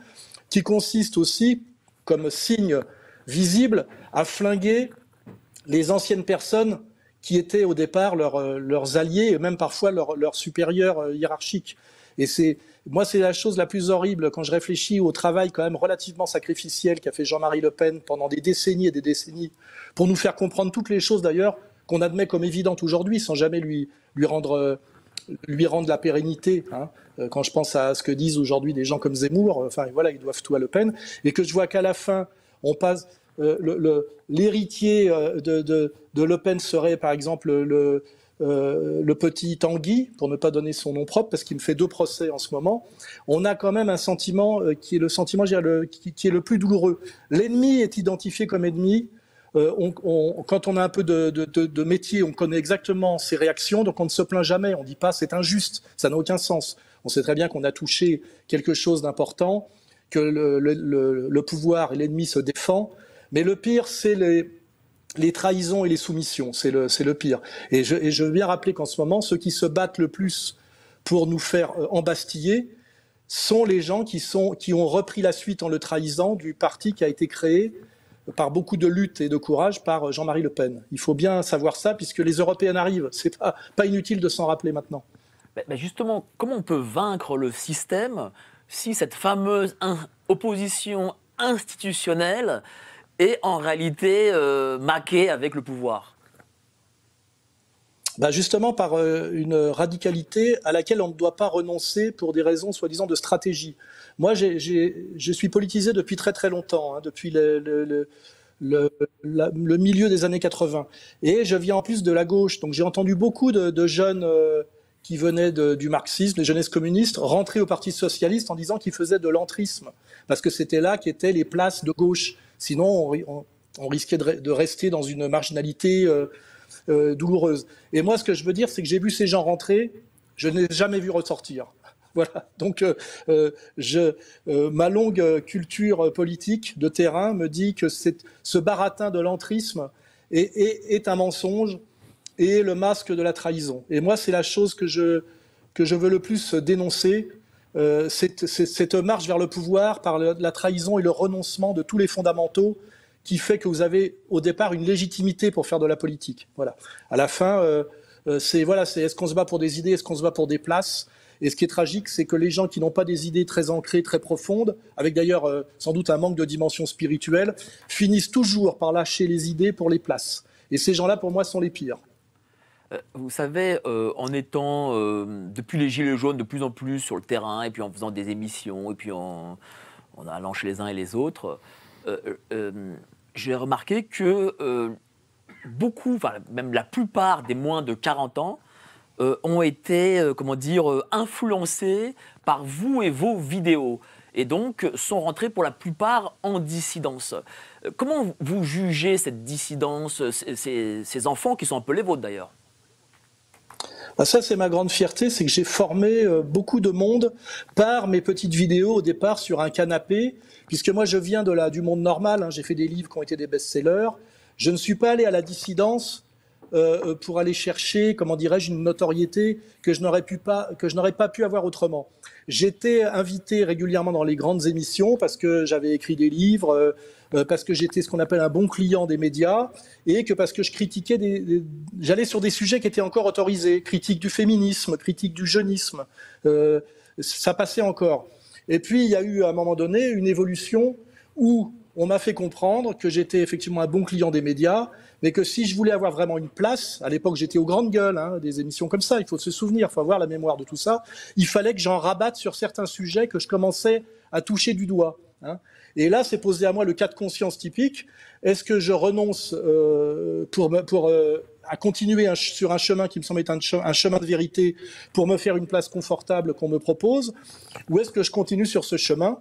qui consistent aussi, comme signe visible, à flinguer les anciennes personnes qui étaient au départ leurs alliés et même parfois leurs supérieurs hiérarchiques. Et c'est la chose la plus horrible quand je réfléchis au travail quand même relativement sacrificiel qu'a fait Jean-Marie Le Pen pendant des décennies et des décennies pour nous faire comprendre toutes les choses d'ailleurs qu'on admet comme évidentes aujourd'hui sans jamais lui rendre la pérennité. Hein. Quand je pense à ce que disent aujourd'hui des gens comme Zemmour, enfin voilà, ils doivent tout à Le Pen, et que je vois qu'à la fin, on passe... L'héritier de Le Pen serait par exemple le petit Tanguy, pour ne pas donner son nom propre, parce qu'il me fait 2 procès en ce moment. On a quand même un sentiment qui est le sentiment qui est le plus douloureux. L'ennemi est identifié comme ennemi. Quand on a un peu de métier, on connaît exactement ses réactions, donc on ne se plaint jamais, on ne dit pas c'est injuste, ça n'a aucun sens. On sait très bien qu'on a touché quelque chose d'important, que le pouvoir et l'ennemi se défendent. Mais le pire, c'est les trahisons et les soumissions, c'est le pire. Et je veux bien rappeler qu'en ce moment, ceux qui se battent le plus pour nous faire embastiller sont les gens qui ont repris la suite en le trahissant du parti qui a été créé par beaucoup de lutte et de courage par Jean-Marie Le Pen. Il faut bien savoir ça, puisque les Européennes arrivent. C'est pas inutile de s'en rappeler maintenant. Bah justement, comment on peut vaincre le système si cette fameuse opposition institutionnelle et en réalité maquée avec le pouvoir? Ben justement par une radicalité à laquelle on ne doit pas renoncer pour des raisons soi-disant de stratégie. Moi, je suis politisé depuis très très longtemps, hein, depuis le milieu des années 80. Et je viens en plus de la gauche, donc j'ai entendu beaucoup de jeunes qui venaient du marxisme, les jeunesses communistes, rentrer au Parti socialiste en disant qu'ils faisaient de l'entrisme, parce que c'était là qu'étaient les places de gauche. Sinon, on risquait de rester dans une marginalité douloureuse. Et moi, ce que je veux dire, c'est que j'ai vu ces gens rentrer, je ne les ai jamais vus ressortir. Voilà. Donc, ma longue culture politique de terrain me dit que ce baratin de l'entrisme est un mensonge, et le masque de la trahison. Et moi, c'est la chose que je veux le plus dénoncer, cette marche vers le pouvoir par la trahison et le renoncement de tous les fondamentaux qui fait que vous avez au départ une légitimité pour faire de la politique. Voilà. À la fin, c'est est-ce qu'on se bat pour des idées, est-ce qu'on se bat pour des places? Et ce qui est tragique, c'est que les gens qui n'ont pas des idées très ancrées, très profondes, avec d'ailleurs sans doute un manque de dimension spirituelle, finissent toujours par lâcher les idées pour les places. Et ces gens-là, pour moi, sont les pires. Vous savez, en étant depuis les Gilets jaunes de plus en plus sur le terrain, et puis en faisant des émissions, et puis en allant chez les uns et les autres, j'ai remarqué que beaucoup, enfin même la plupart des moins de 40 ans, ont été, comment dire, influencés par vous et vos vidéos, et donc sont rentrés pour la plupart en dissidence. Comment vous jugez cette dissidence, ces enfants qui sont un peu les vôtres d'ailleurs? Ça, c'est ma grande fierté, c'est que j'ai formé beaucoup de monde par mes petites vidéos au départ sur un canapé, puisque moi je viens du monde normal, hein, j'ai fait des livres qui ont été des best-sellers. Je ne suis pas allé à la dissidence pour aller chercher, comment dirais-je, une notoriété que je n'aurais pas pu avoir autrement. J'étais invité régulièrement dans les grandes émissions parce que j'avais écrit des livres, parce que j'étais ce qu'on appelle un bon client des médias, et que parce que je critiquais j'allais sur des sujets qui étaient encore autorisés, critique du féminisme, critique du jeunisme, ça passait encore. Et puis il y a eu à un moment donné une évolution où on m'a fait comprendre que j'étais effectivement un bon client des médias, mais que si je voulais avoir vraiment une place, à l'époque j'étais aux grandes gueules, hein, des émissions comme ça, il faut se souvenir, il faut avoir la mémoire de tout ça, il fallait que j'en rabatte sur certains sujets que je commençais à toucher du doigt. Hein. Et là, c'est posé à moi le cas de conscience typique. Est-ce que je renonce à continuer sur un chemin qui me semble être un chemin de vérité pour me faire une place confortable qu'on me propose, ou est-ce que je continue sur ce chemin ?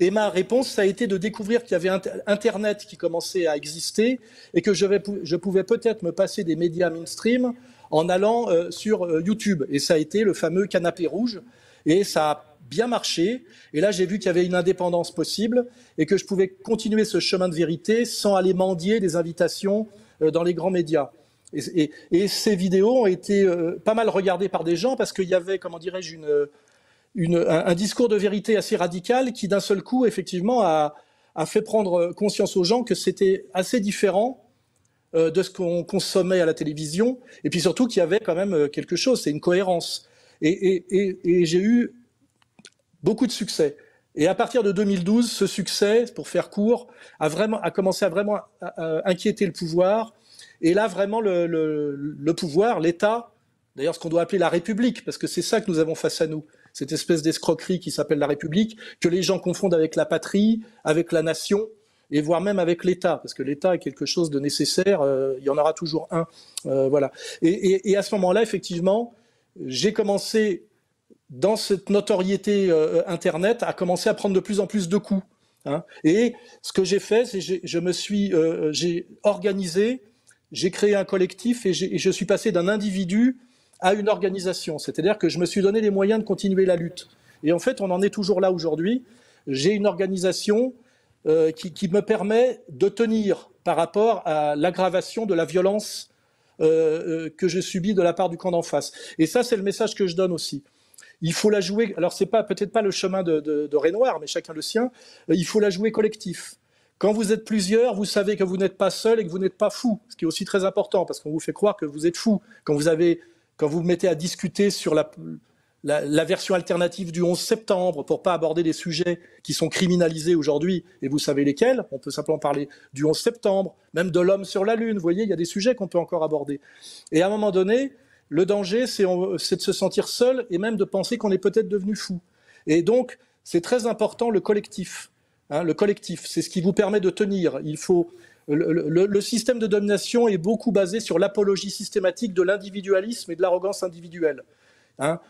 Et ma réponse, ça a été de découvrir qu'il y avait Internet qui commençait à exister et que je pouvais peut-être me passer des médias mainstream en allant sur YouTube. Et ça a été le fameux canapé rouge. Et ça a bien marché. Et là, j'ai vu qu'il y avait une indépendance possible et que je pouvais continuer ce chemin de vérité sans aller mendier des invitations dans les grands médias. Et ces vidéos ont été pas mal regardées par des gens parce qu'il y avait, comment dirais-je, un discours de vérité assez radical qui, d'un seul coup, effectivement, a fait prendre conscience aux gens que c'était assez différent de ce qu'on consommait à la télévision, et puis surtout qu'il y avait quand même quelque chose, c'est une cohérence. Et j'ai eu beaucoup de succès. Et à partir de 2012, ce succès, pour faire court, a commencé à vraiment inquiéter le pouvoir. Et là, vraiment, le pouvoir, l'État, d'ailleurs ce qu'on doit appeler la République, parce que c'est ça que nous avons face à nous, cette espèce d'escroquerie qui s'appelle la République, que les gens confondent avec la patrie, avec la nation, et voire même avec l'État, parce que l'État est quelque chose de nécessaire, il y en aura toujours un. Voilà. Et à ce moment-là, effectivement, j'ai commencé, dans cette notoriété Internet, à commencer à prendre de plus en plus de coups. Hein. Et ce que j'ai fait, c'est que j'ai organisé, j'ai créé un collectif et je suis passé d'un individu à une organisation. C'est-à-dire que je me suis donné les moyens de continuer la lutte. Et en fait, on en est toujours là aujourd'hui. J'ai une organisation qui me permet de tenir par rapport à l'aggravation de la violence que je subis de la part du camp d'en face. Et ça, c'est le message que je donne aussi. Il faut la jouer, alors c'est peut-être pas le chemin de Renoir, mais chacun le sien, il faut la jouer collectif. Quand vous êtes plusieurs, vous savez que vous n'êtes pas seul et que vous n'êtes pas fou, ce qui est aussi très important, parce qu'on vous fait croire que vous êtes fou. Quand vous vous mettez à discuter sur la version alternative du 11 septembre, pour pas aborder des sujets qui sont criminalisés aujourd'hui, et vous savez lesquels, on peut simplement parler du 11 septembre, même de l'homme sur la Lune, vous voyez, il y a des sujets qu'on peut encore aborder. Et à un moment donné, le danger, c'est de se sentir seul et même de penser qu'on est peut-être devenu fou. Et donc, c'est très important le collectif. Hein, le collectif, c'est ce qui vous permet de tenir. Le système de domination est beaucoup basé sur l'apologie systématique de l'individualisme et de l'arrogance individuelle. Hein,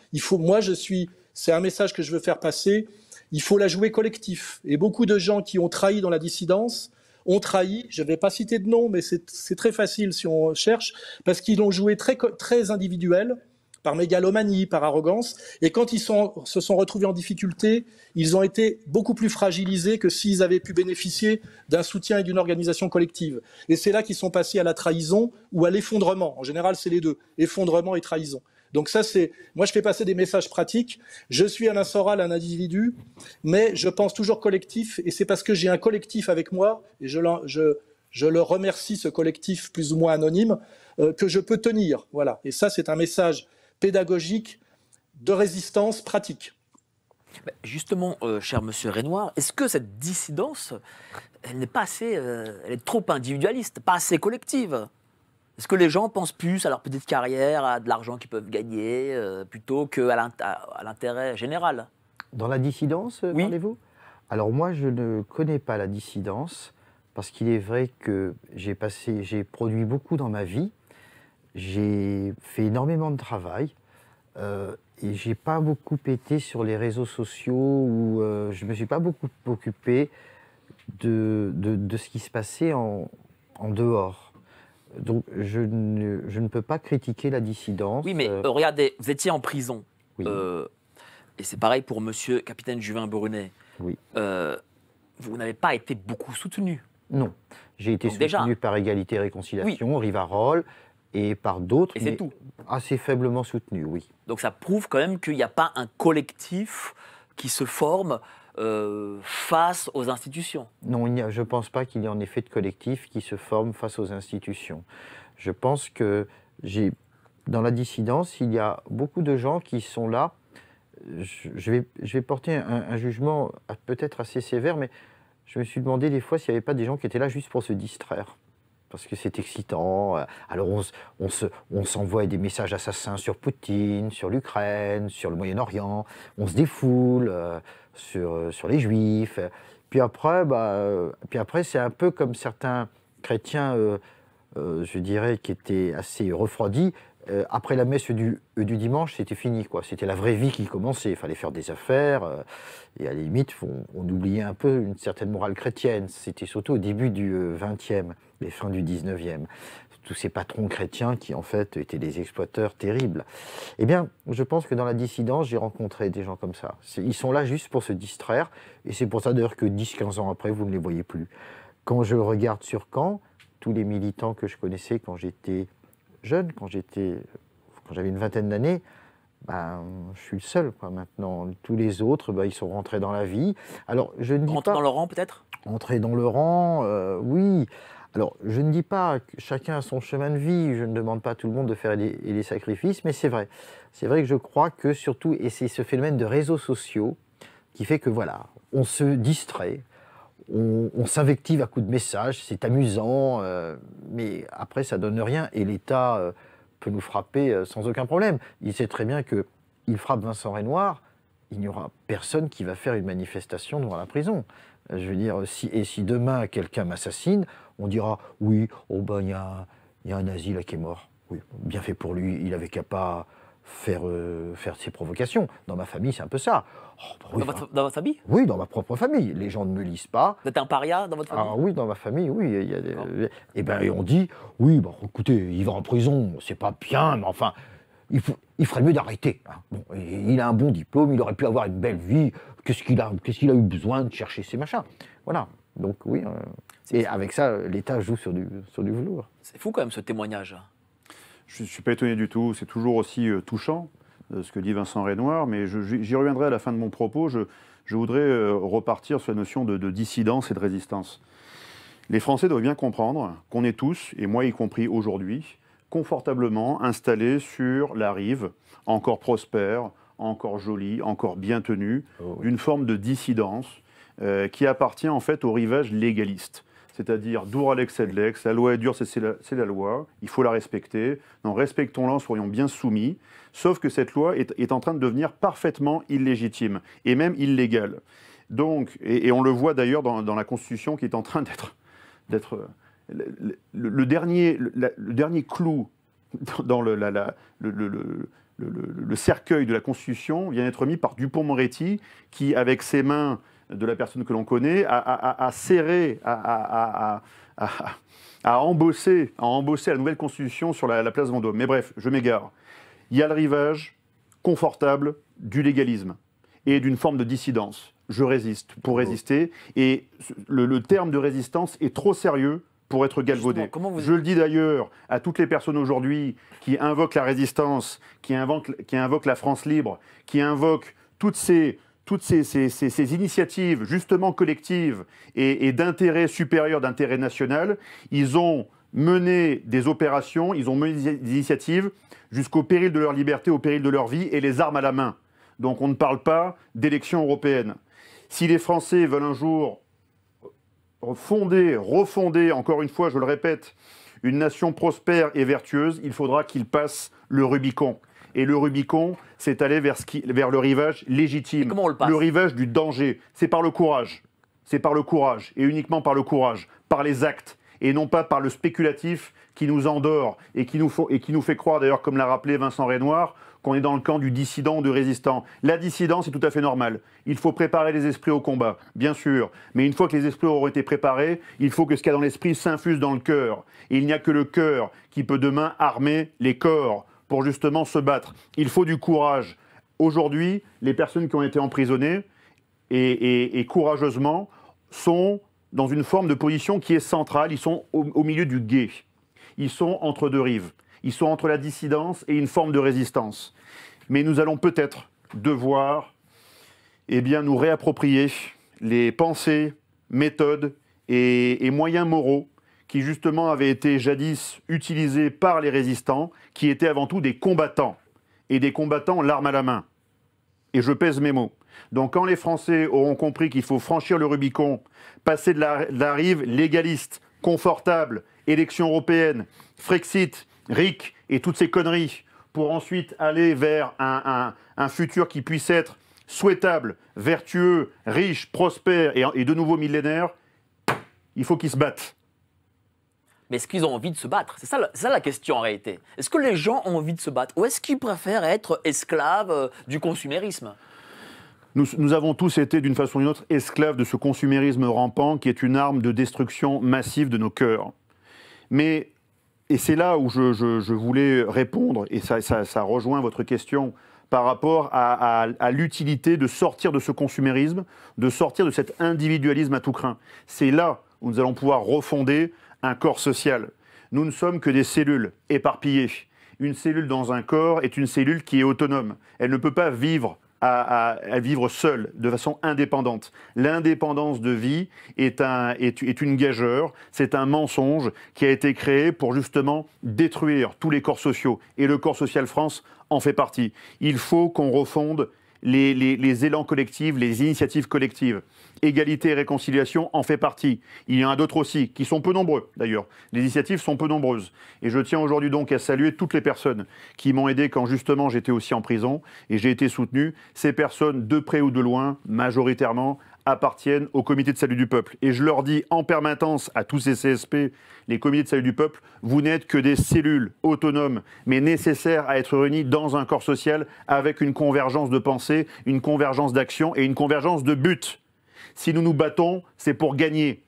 c'est un message que je veux faire passer, il faut la jouer collectif. Et beaucoup de gens qui ont trahi dans la dissidence ont trahi, je ne vais pas citer de nom, mais c'est très facile si on cherche, parce qu'ils l'ont joué très, très individuel, par mégalomanie, par arrogance, et quand ils se sont retrouvés en difficulté, ils ont été beaucoup plus fragilisés que s'ils avaient pu bénéficier d'un soutien et d'une organisation collective. Et c'est là qu'ils sont passés à la trahison ou à l'effondrement. En général, c'est les deux, effondrement et trahison. Donc ça, moi je fais passer des messages pratiques. Je suis Alain Soral, un individu, mais je pense toujours collectif, et c'est parce que j'ai un collectif avec moi, et je le remercie, ce collectif plus ou moins anonyme, que je peux tenir. Voilà. Et ça, c'est un message pédagogique de résistance pratique. Justement, cher monsieur Renoir, est-ce que cette dissidence, elle n'est pas assez, elle est trop individualiste, pas assez collective? Est-ce que les gens pensent plus à leur petite carrière, à de l'argent qu'ils peuvent gagner, plutôt qu'à l'intérêt général? Dans la dissidence, oui. Parlez-vous? Alors moi, je ne connais pas la dissidence, parce qu'il est vrai que j'ai produit beaucoup dans ma vie, j'ai fait énormément de travail, et j'ai pas beaucoup été sur les réseaux sociaux, où je me suis pas beaucoup occupé de ce qui se passait en dehors. Donc je ne peux pas critiquer la dissidence. Oui, mais regardez, vous étiez en prison. Oui. Et c'est pareil pour monsieur capitaine Juvin Brunet. Oui. Vous n'avez pas été beaucoup soutenu. Non. J'ai été soutenu par Égalité et Réconciliation, oui. Rivarol et par d'autres. Et c'est tout. Assez faiblement soutenu, oui. Donc ça prouve quand même qu'il n'y a pas un collectif qui se forme face aux institutions. Non, je ne pense pas qu'il y ait en effet de collectif qui se forme face aux institutions. Je pense que dans la dissidence, il y a beaucoup de gens qui sont là. Je vais porter un jugement peut-être assez sévère, mais je me suis demandé des fois s'il n'y avait pas des gens qui étaient là juste pour se distraire. Parce que c'est excitant. Alors on s'envoie des messages assassins sur Poutine, sur l'Ukraine, sur le Moyen-Orient. On se défoule sur les Juifs. Puis après, c'est un peu comme certains chrétiens, je dirais, qui étaient assez refroidis. Après la messe du dimanche, c'était fini, quoi. C'était la vraie vie qui commençait. Il fallait faire des affaires. Et à la limite, on oubliait un peu une certaine morale chrétienne. C'était surtout au début du XXe, les fins du XIXe. tous ces patrons chrétiens qui en fait étaient des exploiteurs terribles. Eh bien, je pense que dans la dissidence, j'ai rencontré des gens comme ça. Ils sont là juste pour se distraire, et c'est pour ça d'ailleurs que 10-15 ans après, vous ne les voyez plus. Quand je regarde sur Caen, tous les militants que je connaissais quand j'étais jeune, quand j'avais une vingtaine d'années, ben, je suis le seul quoi, maintenant. Tous les autres, ben, ils sont rentrés dans la vie. Alors, je ne dis pas... dans le rang peut-être ? Entrer dans le rang, oui. Alors, je ne dis pas que chacun a son chemin de vie, je ne demande pas à tout le monde de faire des sacrifices, mais c'est vrai. C'est vrai que je crois que surtout, et c'est ce phénomène de réseaux sociaux qui fait que voilà, on se distrait, on s'invective à coups de messages, c'est amusant, mais après ça donne rien et l'État peut nous frapper sans aucun problème. Il sait très bien qu'il frappe Vincent Renoir, il n'y aura personne qui va faire une manifestation devant la prison. Je veux dire, si demain quelqu'un m'assassine, on dira « oui, oh ben, y a un nazi là qui est mort. Oui, bien fait pour lui, il n'avait qu'à pas faire, faire ses provocations. » Dans ma famille, c'est un peu ça. Oh, bah, oui, dans votre famille? Oui, dans ma propre famille. Les gens ne me lisent pas. Vous êtes un paria dans votre famille? Ah oui, dans ma famille, oui. Y a des... oh. Et bien, on dit « oui, bah, écoutez, il va en prison, c'est pas bien, mais enfin... » Il ferait mieux d'arrêter. Hein. Bon, il a un bon diplôme, il aurait pu avoir une belle vie. Qu'est-ce qu'il a eu besoin de chercher ces machins? Voilà. Donc oui. Et avec ça, l'État joue sur du velours. C'est fou quand même ce témoignage. Je ne suis pas étonné du tout. C'est toujours aussi touchant ce que dit Vincent Renoir, mais j'y reviendrai à la fin de mon propos. Je voudrais repartir sur la notion de dissidence et de résistance. Les Français doivent bien comprendre qu'on est tous, et moi y compris aujourd'hui, confortablement installé sur la rive, encore prospère, encore jolie, encore bien tenue, oh oui, d'une forme de dissidence qui appartient en fait au rivage légaliste. C'est-à-dire, dur à l'ex et de l'ex, la loi est dure, c'est la loi, il faut la respecter, non, respectons-la, soyons bien soumis, sauf que cette loi est en train de devenir parfaitement illégitime, et même illégale. Donc, et on le voit d'ailleurs dans la Constitution qui est en train d'être le dernier clou dans le cercueil de la Constitution vient d'être mis par Dupond-Moretti, qui, avec ses mains de la personne que l'on connaît, a serré, a embossé la nouvelle Constitution sur la place Vendôme. Mais bref, je m'égare. Il y a le rivage confortable du légalisme et d'une forme de dissidence. Je résiste pour résister, et le terme de résistance est trop sérieux pour être galvaudé. Vous... Je le dis d'ailleurs à toutes les personnes aujourd'hui qui invoquent la résistance, qui invoquent la France libre, qui invoquent toutes ces initiatives justement collectives et d'intérêt supérieur, d'intérêt national. Ils ont mené des opérations, ils ont mené des initiatives jusqu'au péril de leur liberté, au péril de leur vie, et les armes à la main. Donc on ne parle pas d'élections européennes. Si les Français veulent un jour... refonder, encore une fois, je le répète, une nation prospère et vertueuse, il faudra qu'ils passent le Rubicon. Et le Rubicon, c'est aller vers le rivage légitime, le rivage du danger. C'est par le courage. C'est par le courage, et uniquement par le courage, par les actes, et non pas par le spéculatif qui nous endort et qui nous fait croire, d'ailleurs, comme l'a rappelé Vincent Renoir, qu'on est dans le camp du dissident ou du résistant. La dissidence est tout à fait normale. Il faut préparer les esprits au combat, bien sûr. Mais une fois que les esprits auront été préparés, il faut que ce qu'il y a dans l'esprit s'infuse dans le cœur. Et il n'y a que le cœur qui peut demain armer les corps pour justement se battre. Il faut du courage. Aujourd'hui, les personnes qui ont été emprisonnées et courageusement sont dans une forme de position qui est centrale. Ils sont au milieu du gué. Ils sont entre deux rives. Ils sont entre la dissidence et une forme de résistance. Mais nous allons peut-être devoir nous réapproprier les pensées, méthodes et moyens moraux qui justement avaient été jadis utilisés par les résistants, qui étaient avant tout des combattants, et des combattants l'arme à la main. Et je pèse mes mots. Donc quand les Français auront compris qu'il faut franchir le Rubicon, passer de la rive légaliste, confortable, élection européenne, Frexit, RIC et toutes ces conneries, pour ensuite aller vers un futur qui puisse être souhaitable, vertueux, riche, prospère et de nouveau millénaire, il faut qu'ils se battent. Mais est-ce qu'ils ont envie de se battre? C'est ça, la question en réalité. Est-ce que les gens ont envie de se battre? Ou est-ce qu'ils préfèrent être esclaves du consumérisme? Nous avons tous été d'une façon ou d'une autre esclaves de ce consumérisme rampant qui est une arme de destruction massive de nos cœurs. Mais Et c'est là où je voulais répondre, et ça rejoint votre question, par rapport à l'utilité de sortir de ce consumérisme, de sortir de cet individualisme à tout crin. C'est là où nous allons pouvoir refonder un corps social. Nous ne sommes que des cellules éparpillées. Une cellule dans un corps est une cellule qui est autonome. Elle ne peut pas vivre à vivre seule, de façon indépendante. L'indépendance de vie est une gageure, c'est un mensonge qui a été créé pour justement détruire tous les corps sociaux. Et le corps social France en fait partie. Il faut qu'on refonde les élans collectifs, les initiatives collectives. Égalité et réconciliation en fait partie. Il y en a d'autres aussi, qui sont peu nombreux d'ailleurs. Les initiatives sont peu nombreuses. Et je tiens aujourd'hui donc à saluer toutes les personnes qui m'ont aidé quand justement j'étais aussi en prison et j'ai été soutenu. Ces personnes, de près ou de loin, majoritairement, appartiennent au comité de salut du peuple. Et je leur dis en permanence à tous ces CSP, les comités de salut du peuple, vous n'êtes que des cellules autonomes, mais nécessaires à être réunies dans un corps social avec une convergence de pensée, une convergence d'action et une convergence de but. Si nous nous battons, c'est pour gagner.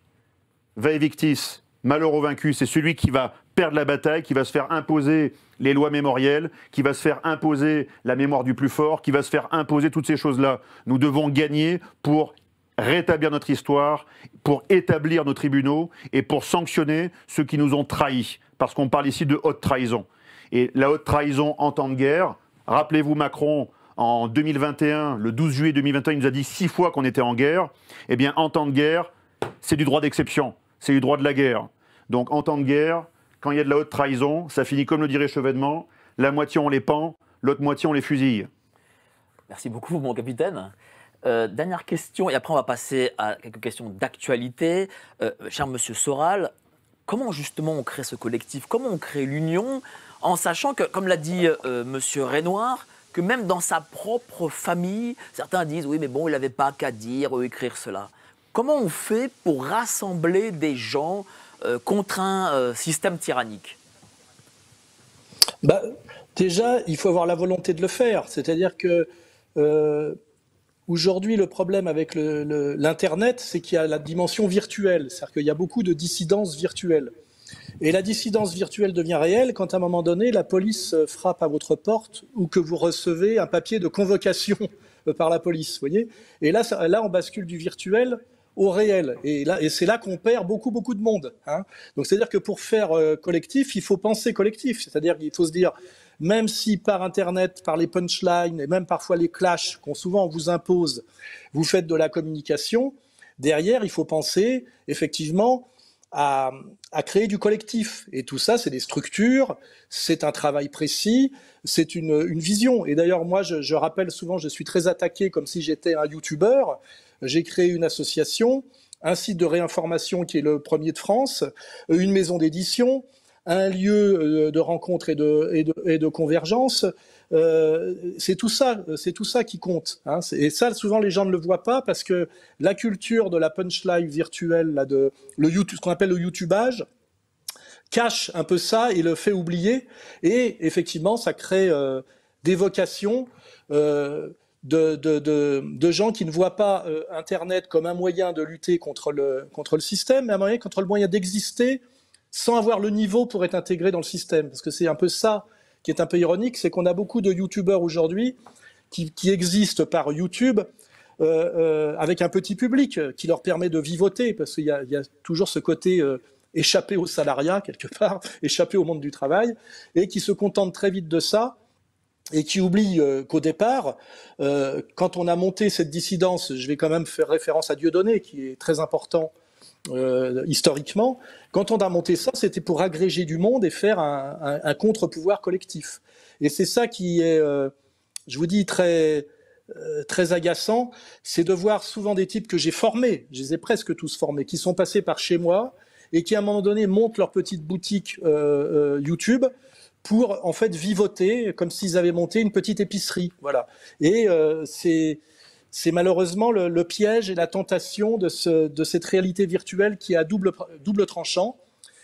Vae victis, malheur au vaincu, c'est celui qui va perdre la bataille, qui va se faire imposer les lois mémorielles, qui va se faire imposer la mémoire du plus fort, qui va se faire imposer toutes ces choses-là. Nous devons gagner pour rétablir notre histoire, pour établir nos tribunaux et pour sanctionner ceux qui nous ont trahis. Parce qu'on parle ici de haute trahison. Et la haute trahison en temps de guerre, rappelez-vous Macron, en 2021, le 12 juillet 2021, il nous a dit 6 fois qu'on était en guerre. Eh bien, en temps de guerre, c'est du droit d'exception, c'est du droit de la guerre. Donc, en temps de guerre, quand il y a de la haute trahison, ça finit comme le dirait Chevènement, la moitié on les pend, l'autre moitié on les fusille. Merci beaucoup, mon capitaine. Dernière question, et après on va passer à quelques questions d'actualité. Cher monsieur Soral, comment justement on crée ce collectif? Comment on crée l'union? En sachant que, comme l'a dit monsieur Renoir, que même dans sa propre famille, certains disent « oui, mais bon, il n'avait pas qu'à dire ou écrire cela ». Comment on fait pour rassembler des gens contre un système tyrannique? Déjà, il faut avoir la volonté de le faire. C'est-à-dire que aujourd'hui, le problème avec l'Internet, c'est qu'il y a la dimension virtuelle. C'est-à-dire qu'il y a beaucoup de dissidence virtuelle. Et la dissidence virtuelle devient réelle quand à un moment donné, la police frappe à votre porte ou que vous recevez un papier de convocation par la police, voyez. Et là, on bascule du virtuel au réel. Et c'est là qu'on perd beaucoup de monde. Hein. Donc c'est-à-dire que pour faire collectif, il faut penser collectif. C'est-à-dire qu'il faut se dire, même si par Internet, par les punchlines et même parfois les clashs qu'on souvent vous impose, vous faites de la communication, derrière, il faut penser effectivement à créer du collectif. Et tout ça, c'est des structures, c'est un travail précis, c'est une vision. Et d'ailleurs, moi, je rappelle souvent, je suis très attaqué comme si j'étais un youtubeur. J'ai créé une association, un site de réinformation qui est le premier de France, une maison d'édition, un lieu de rencontre et de convergence. C'est tout ça qui compte. Hein. Et ça, souvent, les gens ne le voient pas parce que la culture de la punchline virtuelle, là, ce qu'on appelle le youtubage, cache un peu ça et le fait oublier. Et effectivement, ça crée des vocations de gens qui ne voient pas Internet comme un moyen de lutter contre le système, mais contre le moyen d'exister sans avoir le niveau pour être intégré dans le système. Parce que c'est un peu ça qui est un peu ironique, c'est qu'on a beaucoup de youtubeurs aujourd'hui qui existent par YouTube avec un petit public qui leur permet de vivoter, parce qu'il y a toujours ce côté échappé au salariat, quelque part, échappé au monde du travail, et qui se contentent très vite de ça, et qui oublient qu'au départ, quand on a monté cette dissidence, je vais quand même faire référence à Dieudonné, qui est très important, historiquement, quand on a monté ça, c'était pour agréger du monde et faire un contre-pouvoir collectif. Et c'est ça qui est, je vous dis, très agaçant, c'est de voir souvent des types que j'ai formés, je les ai presque tous formés, qui sont passés par chez moi et qui à un moment donné montent leur petite boutique YouTube pour en fait vivoter comme s'ils avaient monté une petite épicerie. Voilà. Et c'est malheureusement le piège et la tentation de cette réalité virtuelle qui est à double tranchant,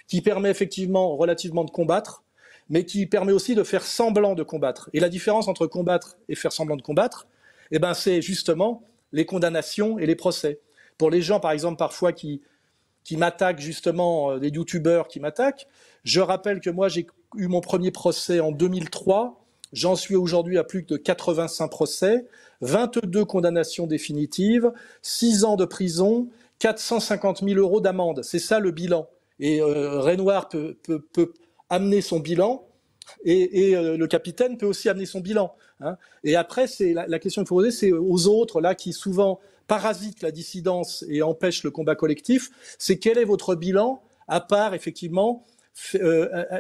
qui permet effectivement relativement de combattre, mais qui permet aussi de faire semblant de combattre. Et la différence entre combattre et faire semblant de combattre, eh ben, c'est justement les condamnations et les procès. Pour les gens, par exemple, parfois qui m'attaquent justement, des youtubeurs qui m'attaquent, Je rappelle que moi, j'ai eu mon premier procès en 2003. J'en suis aujourd'hui à plus de 85 procès, 22 condamnations définitives, 6 ans de prison, 450 000 € d'amende. C'est ça le bilan. Et Renoir peut amener son bilan et le capitaine peut aussi amener son bilan. Hein. Et après, la question qu'il faut poser, c'est aux autres là qui souvent parasitent la dissidence et empêchent le combat collectif, c'est quel est votre bilan à part effectivement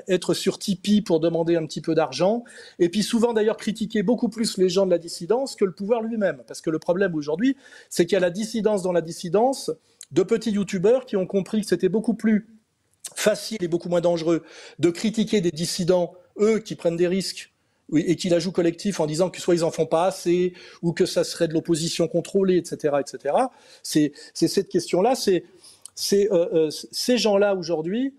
être sur Tipeee pour demander un petit peu d'argent, et puis souvent d'ailleurs critiquer beaucoup plus les gens de la dissidence que le pouvoir lui-même, parce que le problème aujourd'hui, c'est qu'il y a la dissidence dans la dissidence de petits youtubeurs qui ont compris que c'était beaucoup plus facile et beaucoup moins dangereux de critiquer des dissidents, eux, qui prennent des risques et qui la jouent collectif en disant que soit ils en font pas assez, ou que ça serait de l'opposition contrôlée, etc. etc. C'est cette question-là, ces gens-là aujourd'hui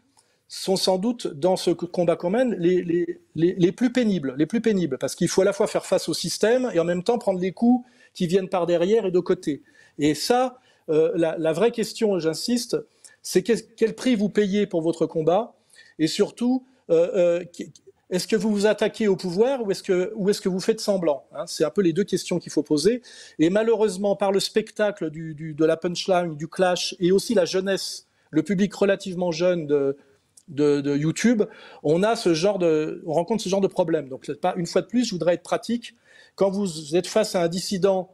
sont sans doute dans ce combat commun les plus pénibles, parce qu'il faut à la fois faire face au système et en même temps prendre les coups qui viennent par derrière et de côté. Et ça, la vraie question, j'insiste, c'est quel prix vous payez pour votre combat, et surtout, est-ce que vous vous attaquez au pouvoir ou est-ce que vous faites semblant, hein? C'est un peu les deux questions qu'il faut poser. Et malheureusement, par le spectacle de la punchline, du clash, et aussi la jeunesse, le public relativement jeune de YouTube, on rencontre ce genre de problème. Donc, une fois de plus, je voudrais être pratique. Quand vous êtes face à un dissident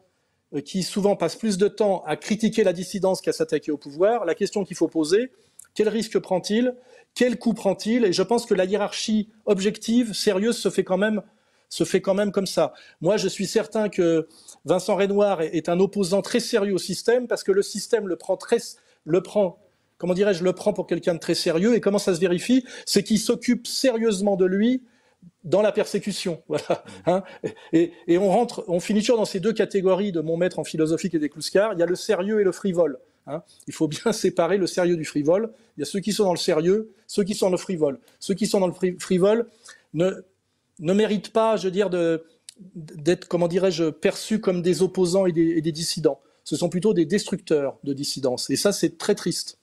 qui souvent passe plus de temps à critiquer la dissidence qu'à s'attaquer au pouvoir, la question qu'il faut poser, quel risque prend-il? Quel coup prend-il? Et je pense que la hiérarchie objective, sérieuse, se fait quand même comme ça. Moi, je suis certain que Vincent Renoir est un opposant très sérieux au système, parce que le système le prend pour quelqu'un de très sérieux. Et comment ça se vérifie? C'est qu'il s'occupe sérieusement de lui dans la persécution. Voilà. Hein, et on finit toujours dans ces deux catégories de mon maître en philosophie qui est Desclouscar. Il y a le sérieux et le frivole. Hein. Il faut bien séparer le sérieux du frivole. Il y a ceux qui sont dans le sérieux, ceux qui sont dans le frivole. Ceux qui sont dans le frivole ne méritent pas, je veux dire, d'être, perçus comme des opposants et des dissidents. Ce sont plutôt des destructeurs de dissidence. Et ça, c'est très triste.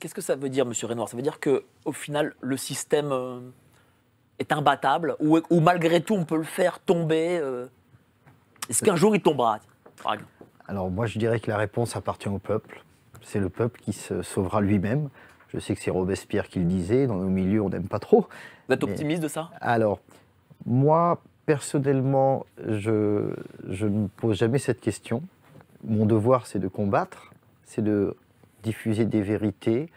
Qu'est-ce que ça veut dire, M. Renoir? Ça veut dire qu'au final, le système est imbattable, ou malgré tout, on peut le faire tomber? Est-ce qu'un jour, il tombera, par exemple? Alors moi, je dirais que la réponse appartient au peuple. C'est le peuple qui se sauvera lui-même. Je sais que c'est Robespierre qui le disait. Dans nos milieux, on n'aime pas trop. Vous êtes optimiste de ça? Alors, moi, personnellement, je ne me pose jamais cette question. Mon devoir, c'est de combattre, c'est de diffuser des vérités,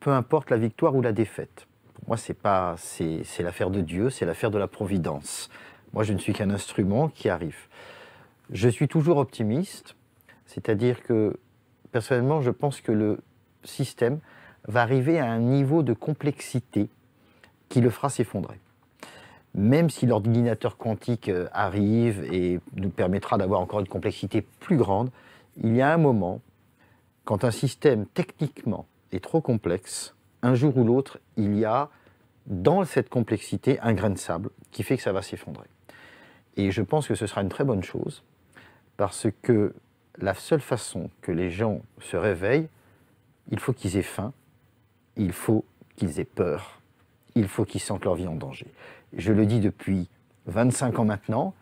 peu importe la victoire ou la défaite. Pour moi, c'est l'affaire de Dieu, c'est l'affaire de la Providence. Moi, je ne suis qu'un instrument qui arrive. Je suis toujours optimiste, c'est-à-dire que, personnellement, je pense que le système va arriver à un niveau de complexité qui le fera s'effondrer. Même si l'ordinateur quantique arrive et nous permettra d'avoir encore une complexité plus grande, il y a un moment, quand un système techniquement est trop complexe, un jour ou l'autre, il y a dans cette complexité un grain de sable qui fait que ça va s'effondrer. Et je pense que ce sera une très bonne chose, parce que la seule façon que les gens se réveillent, il faut qu'ils aient faim, il faut qu'ils aient peur, il faut qu'ils sentent leur vie en danger. Je le dis depuis 25 ans maintenant,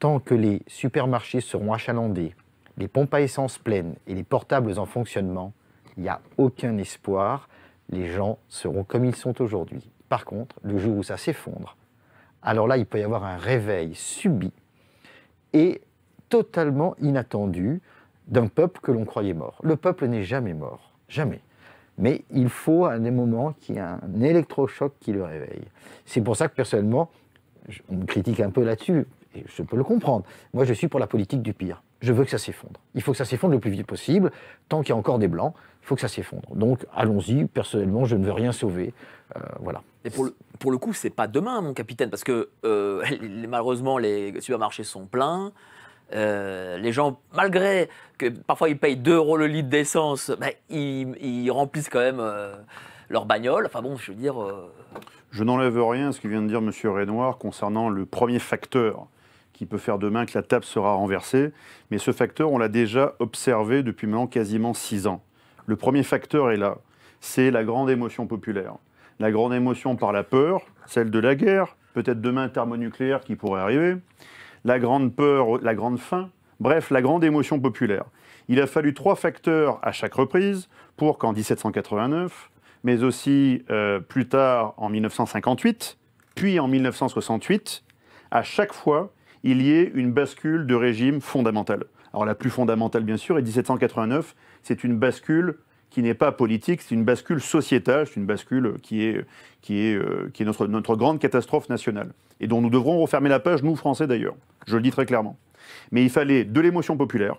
tant que les supermarchés seront achalandés, les pompes à essence pleines et les portables en fonctionnement, il n'y a aucun espoir, les gens seront comme ils sont aujourd'hui. Par contre, le jour où ça s'effondre, alors là, il peut y avoir un réveil subit et totalement inattendu d'un peuple que l'on croyait mort. Le peuple n'est jamais mort, jamais. Mais il faut à des moments qu'il y ait un électrochoc qui le réveille. C'est pour ça que personnellement, on me critique un peu là-dessus, et je peux le comprendre. Moi, je suis pour la politique du pire. Je veux que ça s'effondre. Il faut que ça s'effondre le plus vite possible. Tant qu'il y a encore des blancs, il faut que ça s'effondre. Donc, allons-y. Personnellement, je ne veux rien sauver. Voilà. Et pour le coup, c'est pas demain, mon capitaine, parce que malheureusement, les supermarchés sont pleins. Les gens, malgré que parfois ils payent 2 € le litre d'essence, bah, ils remplissent quand même leur bagnole. Enfin bon, je veux dire... Je n'enlève rien à ce que vient de dire M. Renoir concernant le premier facteur qui peut faire demain que la table sera renversée. Mais ce facteur, on l'a déjà observé depuis maintenant quasiment 6 ans. Le premier facteur est là, c'est la grande émotion populaire. La grande émotion par la peur, celle de la guerre, peut-être demain thermonucléaire qui pourrait arriver, la grande peur, la grande faim, bref, la grande émotion populaire. Il a fallu trois facteurs à chaque reprise pour qu'en 1789, mais aussi plus tard en 1958, puis en 1968, à chaque fois, il y ait une bascule de régime fondamentale. Alors la plus fondamentale, bien sûr, est 1789, c'est une bascule qui n'est pas politique, c'est une bascule sociétale, c'est une bascule qui est notre grande catastrophe nationale, et dont nous devrons refermer la page, nous Français d'ailleurs, je le dis très clairement. Mais il fallait de l'émotion populaire.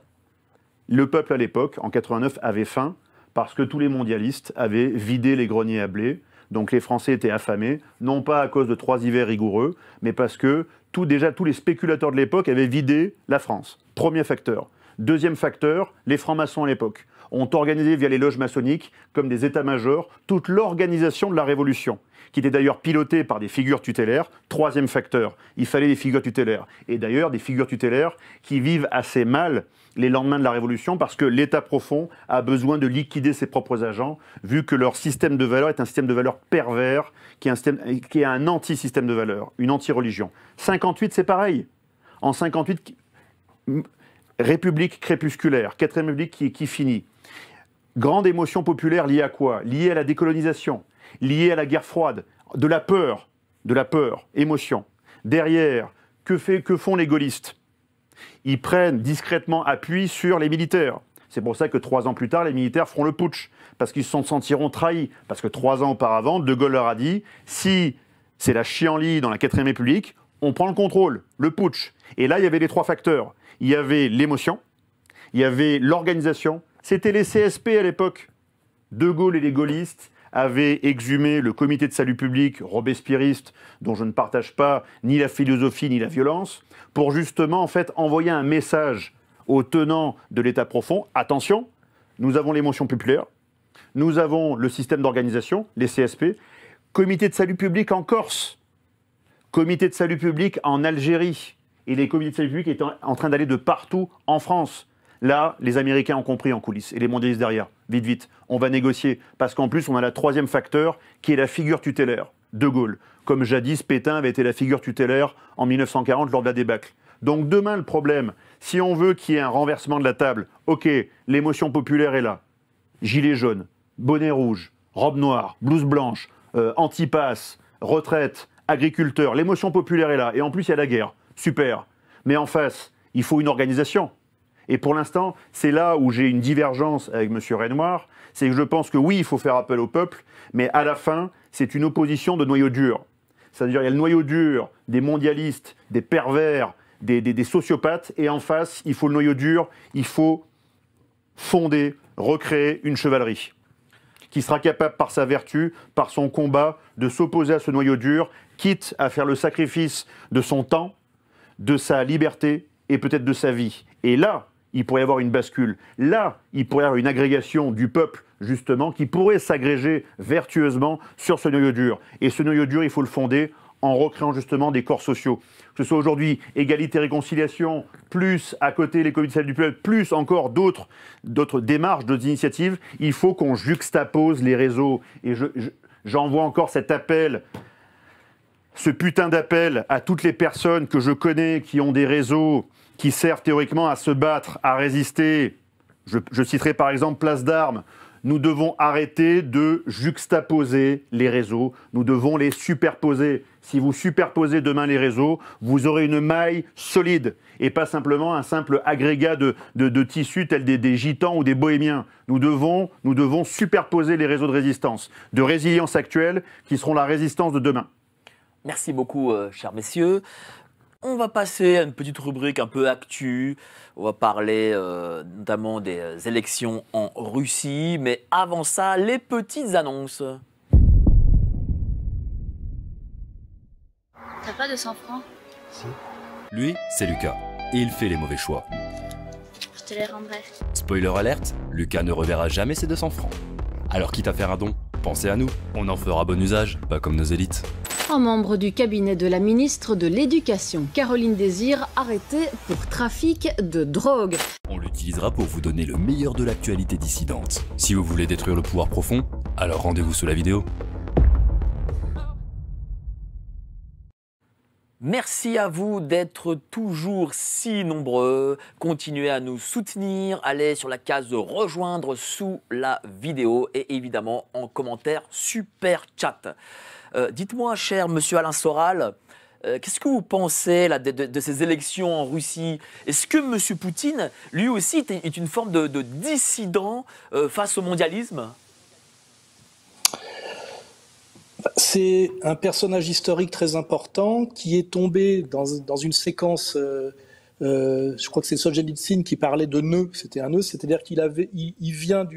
Le peuple à l'époque, en 89, avait faim, parce que tous les mondialistes avaient vidé les greniers à blé, donc les Français étaient affamés, non pas à cause de trois hivers rigoureux, mais parce que tous les spéculateurs de l'époque avaient vidé la France. Premier facteur. Deuxième facteur, les francs-maçons à l'époque ont organisé via les loges maçonniques, comme des états-majors, toute l'organisation de la Révolution, qui était d'ailleurs pilotée par des figures tutélaires. Troisième facteur, il fallait des figures tutélaires. Et d'ailleurs, des figures tutélaires qui vivent assez mal les lendemains de la Révolution, parce que l'État profond a besoin de liquider ses propres agents, vu que leur système de valeur est un système de valeur pervers, qui est un anti-système de valeur, une anti-religion. 58, c'est pareil. En 58, République crépusculaire, 4e République qui finit. Grande émotion populaire liée à quoi? Liée à la décolonisation, liée à la guerre froide, de la peur, émotion. Derrière, que font les gaullistes? Ils prennent discrètement appui sur les militaires. C'est pour ça que 3 ans plus tard, les militaires feront le putsch, parce qu'ils se sentiront trahis. Parce que 3 ans auparavant, De Gaulle leur a dit, si c'est la chienlit dans la 4e République, on prend le contrôle, le putsch. Et là, il y avait les trois facteurs. Il y avait l'émotion, il y avait l'organisation. C'était les CSP à l'époque. De Gaulle et les gaullistes avaient exhumé le comité de salut public robespierriste, dont je ne partage pas ni la philosophie ni la violence, pour justement en fait envoyer un message aux tenants de l'État profond. Attention, nous avons l'émotion populaire, nous avons le système d'organisation, les CSP, comité de salut public en Corse, comité de salut public en Algérie. Et les comités de salut public étaient en train d'aller de partout en France. Là, les Américains ont compris en coulisses, et les mondialistes derrière. Vite, vite, on va négocier. Parce qu'en plus, on a la troisième facteur, qui est la figure tutélaire, De Gaulle. Comme jadis, Pétain avait été la figure tutélaire en 1940 lors de la débâcle. Donc demain, le problème, si on veut qu'il y ait un renversement de la table, ok, l'émotion populaire est là. Gilet jaune, bonnet rouge, robe noire, blouse blanche, antipasse, retraite, agriculteur, l'émotion populaire est là. Et en plus, il y a la guerre. Super. Mais en face, il faut une organisation. Et pour l'instant, c'est là où j'ai une divergence avec M. Renoir, c'est que je pense que oui, il faut faire appel au peuple, mais à la fin, c'est une opposition de noyau dur. C'est-à-dire il y a le noyau dur des mondialistes, des pervers, des sociopathes, et en face, il faut le noyau dur, il faut fonder, recréer une chevalerie qui sera capable par sa vertu, par son combat, de s'opposer à ce noyau dur, quitte à faire le sacrifice de son temps, de sa liberté et peut-être de sa vie. Et là, il pourrait y avoir une bascule. Là, il pourrait y avoir une agrégation du peuple, justement, qui pourrait s'agréger vertueusement sur ce noyau dur. Et ce noyau dur, il faut le fonder en recréant justement des corps sociaux. Que ce soit aujourd'hui égalité et réconciliation, plus à côté les comités du peuple, plus encore d'autres démarches, d'autres initiatives, il faut qu'on juxtapose les réseaux. Et j'envoie encore cet appel, ce putain d'appel à toutes les personnes que je connais qui ont des réseaux qui servent théoriquement à se battre, à résister. Je citerai par exemple Place d'Armes. Nous devons arrêter de juxtaposer les réseaux. Nous devons les superposer. Si vous superposez demain les réseaux, vous aurez une maille solide et pas simplement un simple agrégat de tissus tels des gitans ou des bohémiens. Nous devons superposer les réseaux de résistance, de résilience actuelle qui seront la résistance de demain. Merci beaucoup, chers messieurs. On va passer à une petite rubrique un peu actu. On va parler notamment des élections en Russie. Mais avant ça, les petites annonces. T'as pas 200 francs? Si. Lui, c'est Lucas. Et il fait les mauvais choix. Je te les rendrai. Spoiler alerte, Lucas ne reverra jamais ses 200 francs. Alors quitte à faire un don, pensez à nous. On en fera bon usage, pas comme nos élites. Un membre du cabinet de la ministre de l'Éducation, Caroline Désir, arrêté pour trafic de drogue. On l'utilisera pour vous donner le meilleur de l'actualité dissidente. Si vous voulez détruire le pouvoir profond, alors rendez-vous sous la vidéo. Merci à vous d'être toujours si nombreux. Continuez à nous soutenir. Allez sur la case de rejoindre sous la vidéo et évidemment en commentaire super chat. Dites-moi, cher monsieur Alain Soral, qu'est-ce que vous pensez là, de ces élections en Russie? Est-ce que monsieur Poutine, lui aussi, est une forme de dissident face au mondialisme? C'est un personnage historique très important qui est tombé dans une séquence, je crois que c'est Solzhenitsyn qui parlait de nœud, c'était un nœud, c'est-à-dire qu'il vient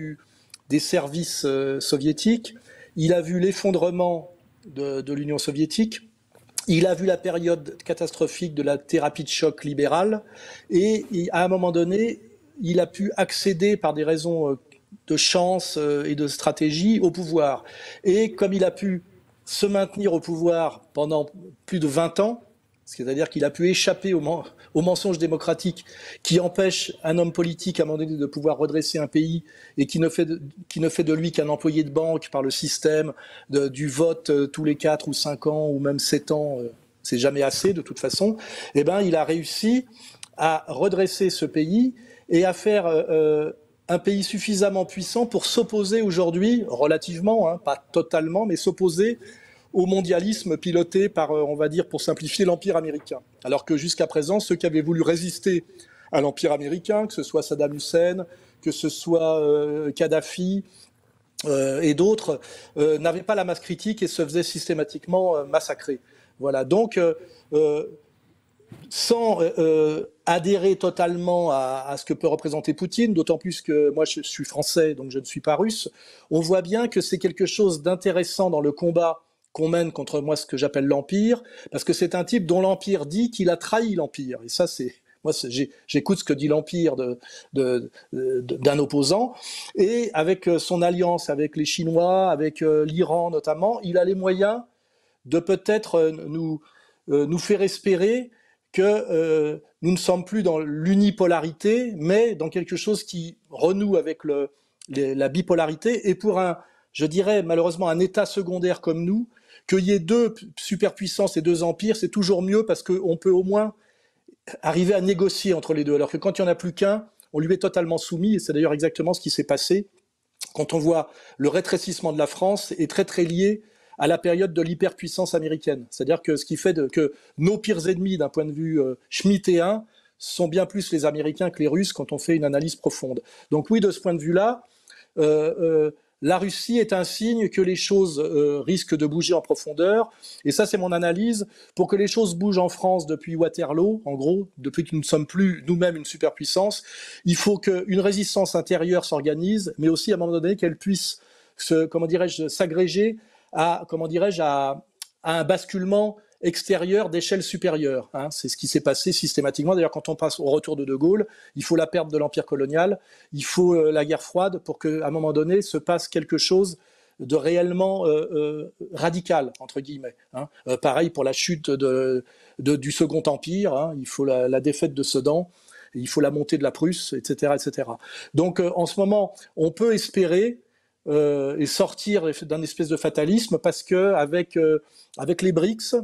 des services soviétiques, il a vu l'effondrement de l'Union soviétique, il a vu la période catastrophique de la thérapie de choc libérale et à un moment donné, il a pu accéder par des raisons de chance et de stratégie au pouvoir. Et comme il a pu se maintenir au pouvoir pendant plus de 20 ans, c'est-à-dire qu'il a pu échapper aux mensonges démocratiques qui empêchent un homme politique à un moment donné de pouvoir redresser un pays et qui ne fait de lui qu'un employé de banque par le système du vote tous les 4 ou 5 ans ou même 7 ans, c'est jamais assez de toute façon, eh ben, il a réussi à redresser ce pays et à faire un pays suffisamment puissant pour s'opposer aujourd'hui, relativement, hein, pas totalement, mais s'opposer au mondialisme piloté par, on va dire, pour simplifier, l'Empire américain. Alors que jusqu'à présent, ceux qui avaient voulu résister à l'Empire américain, que ce soit Saddam Hussein, que ce soit Kadhafi et d'autres, n'avaient pas la masse critique et se faisaient systématiquement massacrer. Voilà, donc sans adhérer totalement à ce que peut représenter Poutine, d'autant plus que moi je suis français, donc je ne suis pas russe, on voit bien que c'est quelque chose d'intéressant dans le combat qu'on mène contre moi, ce que j'appelle l'Empire, parce que c'est un type dont l'Empire dit qu'il a trahi l'Empire. Et ça, c'est moi, j'écoute ce que dit l'Empire d'un opposant. Et avec son alliance avec les Chinois, avec l'Iran notamment, il a les moyens de peut-être nous faire espérer que nous ne sommes plus dans l'unipolarité, mais dans quelque chose qui renoue avec la bipolarité. Et pour je dirais malheureusement, un État secondaire comme nous, qu'il y ait deux superpuissances et deux empires, c'est toujours mieux parce qu'on peut au moins arriver à négocier entre les deux. Alors que quand il n'y en a plus qu'un, on lui est totalement soumis, et c'est d'ailleurs exactement ce qui s'est passé quand on voit le rétrécissement de la France est très très lié à la période de l'hyperpuissance américaine. C'est-à-dire que ce qui fait que nos pires ennemis, d'un point de vue schmittéen, sont bien plus les Américains que les Russes quand on fait une analyse profonde. Donc oui, de ce point de vue-là, la Russie est un signe que les choses risquent de bouger en profondeur. Et ça, c'est mon analyse. Pour que les choses bougent en France depuis Waterloo, en gros, depuis que nous ne sommes plus nous-mêmes une superpuissance, il faut qu'une résistance intérieure s'organise, mais aussi à un moment donné qu'elle puisse s'agréger à, à un basculement extérieur d'échelle supérieure. Hein. C'est ce qui s'est passé systématiquement. D'ailleurs, quand on passe au retour de De Gaulle, il faut la perte de l'empire colonial, il faut la guerre froide pour qu'à un moment donné se passe quelque chose de réellement radical, entre guillemets. Hein. Pareil pour la chute du Second Empire, hein. Il faut la défaite de Sedan, il faut la montée de la Prusse, etc. etc. Donc en ce moment, on peut espérer et sortir d'un espèce de fatalisme parce que avec les BRICS,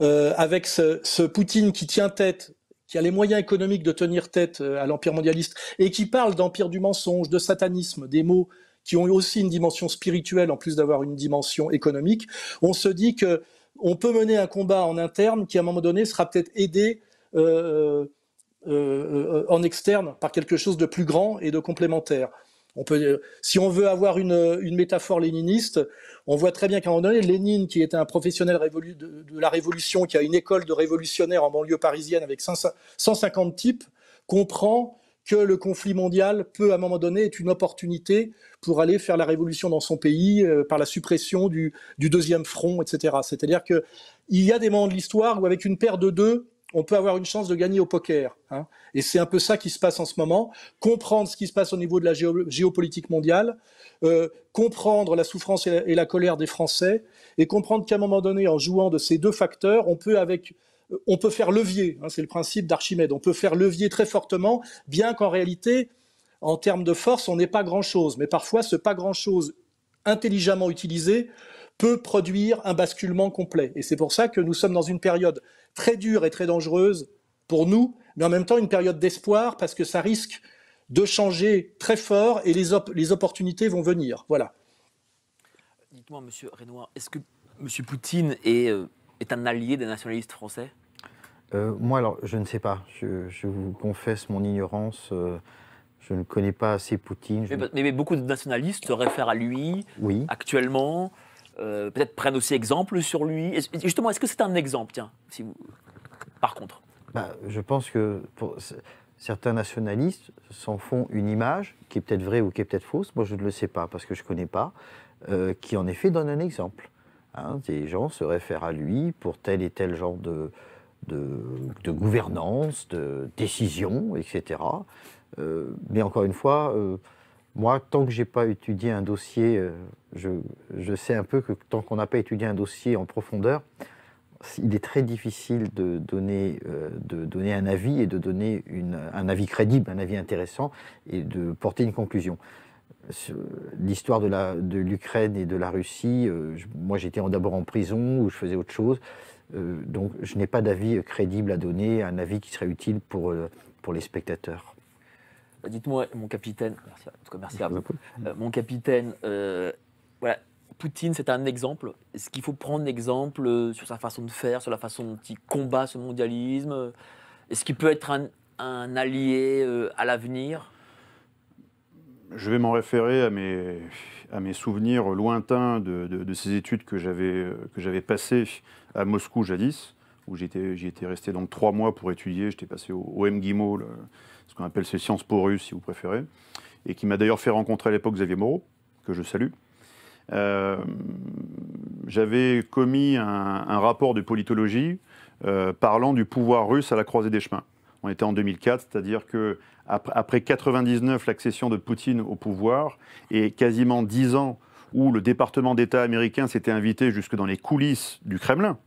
avec ce Poutine qui tient tête, qui a les moyens économiques de tenir tête à l'empire mondialiste et qui parle d'empire du mensonge, de satanisme, des mots qui ont aussi une dimension spirituelle en plus d'avoir une dimension économique, on se dit que on peut mener un combat en interne qui à un moment donné sera peut-être aidé en externe par quelque chose de plus grand et de complémentaire. On peut, si on veut avoir une métaphore léniniste, on voit très bien qu'à un moment donné, Lénine, qui était un professionnel de la Révolution, qui a une école de révolutionnaires en banlieue parisienne avec 150 types, comprend que le conflit mondial peut, à un moment donné, être une opportunité pour aller faire la révolution dans son pays par la suppression du deuxième front, etc. C'est-à-dire qu'il y a des moments de l'histoire où, avec une paire de deux, on peut avoir une chance de gagner au poker. Hein. Et c'est un peu ça qui se passe en ce moment. Comprendre ce qui se passe au niveau de la géopolitique mondiale, comprendre la souffrance et la colère des Français, et comprendre qu'à un moment donné, en jouant de ces deux facteurs, on peut faire levier. Hein, c'est le principe d'Archimède. On peut faire levier très fortement, bien qu'en réalité, en termes de force, on n'est pas grand-chose. Mais parfois, ce pas grand-chose intelligemment utilisé peut produire un basculement complet. Et c'est pour ça que nous sommes dans une période très dure et très dangereuse pour nous, mais en même temps une période d'espoir, parce que ça risque de changer très fort et les opportunités vont venir. Voilà. Dites-moi, M. Renoir, est-ce que M. Poutine est un allié des nationalistes français ? Moi, alors, je ne sais pas. Je vous confesse mon ignorance. Je ne connais pas assez Poutine. Mais beaucoup de nationalistes se réfèrent à lui, oui, actuellement. Peut-être prennent aussi exemple sur lui. Justement, est-ce que c'est un exemple, tiens, si vous... Par contre, je pense que certains nationalistes s'en font une image qui est peut-être vraie ou qui est peut-être fausse. Moi, je ne le sais pas parce que je ne connais pas. Qui, en effet, donne un exemple. Hein, des gens se réfèrent à lui pour tel et tel genre de gouvernance, de décision, etc. Mais encore une fois, moi, tant que je n'ai pas étudié un dossier, je sais un peu que tant qu'on n'a pas étudié un dossier en profondeur, il est très difficile de donner un avis et de donner un avis crédible, un avis intéressant et de porter une conclusion. L'histoire de l'Ukraine et de la Russie, moi j'étais d'abord en prison ou je faisais autre chose, donc je n'ai pas d'avis crédible à donner, un avis qui serait utile pour les spectateurs. Dites-moi, mon capitaine, merci à vous, mon capitaine, voilà, Poutine c'est un exemple, est-ce qu'il faut prendre exemple sur sa façon de faire, sur la façon dont il combat ce mondialisme? Est-ce qu'il peut être un allié à l'avenir? Je vais m'en référer à mes souvenirs lointains de ces études que j'avais passées à Moscou jadis, où j'y étais resté donc 3 mois pour étudier. J'étais passé au MGIMO, ce qu'on appelle ces sciences pour russes, si vous préférez, et qui m'a d'ailleurs fait rencontrer à l'époque Xavier Moreau, que je salue. J'avais commis un rapport de politologie parlant du pouvoir russe à la croisée des chemins. On était en 2004, c'est-à-dire que après 99, l'accession de Poutine au pouvoir, et quasiment 10 ans où le département d'État américain s'était invité jusque dans les coulisses du Kremlin.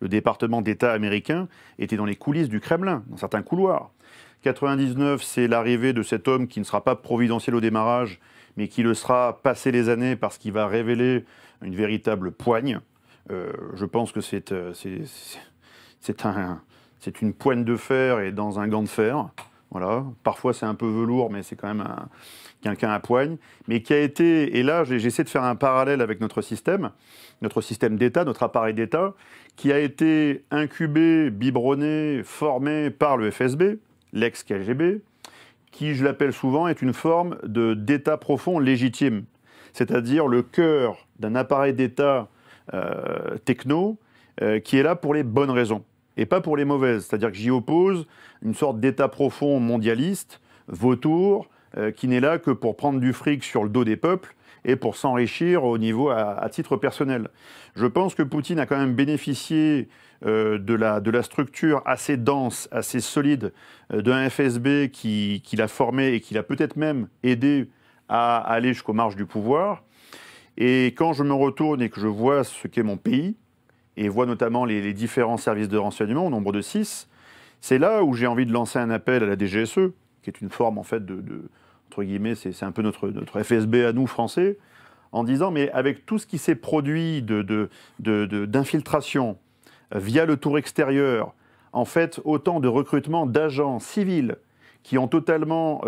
Le département d'État américain était dans les coulisses du Kremlin, dans certains couloirs. 99, c'est l'arrivée de cet homme qui ne sera pas providentiel au démarrage, mais qui le sera passé les années parce qu'il va révéler une véritable poigne. Je pense que c'est une poigne de fer et dans un gant de fer. Voilà. Parfois, c'est un peu velours, mais c'est quand même quelqu'un à poigne. Mais qui a été, et là, j'essaie de faire un parallèle avec notre système d'État, notre appareil d'État, qui a été incubé, biberonné, formé par le FSB, l'ex-KGB, qui, je l'appelle souvent, est une forme d'État profond légitime. C'est-à-dire le cœur d'un appareil d'État techno qui est là pour les bonnes raisons. Et pas pour les mauvaises, c'est-à-dire que j'y oppose une sorte d'État profond mondialiste, vautour, qui n'est là que pour prendre du fric sur le dos des peuples et pour s'enrichir au niveau à titre personnel. Je pense que Poutine a quand même bénéficié de la structure assez dense, assez solide d'un FSB qui l'a formé et qui l'a peut-être même aidé à aller jusqu'aux marges du pouvoir. Et quand je me retourne et que je vois ce qu'est mon pays, et voit notamment les différents services de renseignement, au nombre de 6, c'est là où j'ai envie de lancer un appel à la DGSE, qui est une forme en fait entre guillemets, c'est un peu notre FSB à nous, français, en disant, mais avec tout ce qui s'est produit d'infiltration via le tour extérieur, en fait, autant de recrutements d'agents civils qui ont totalement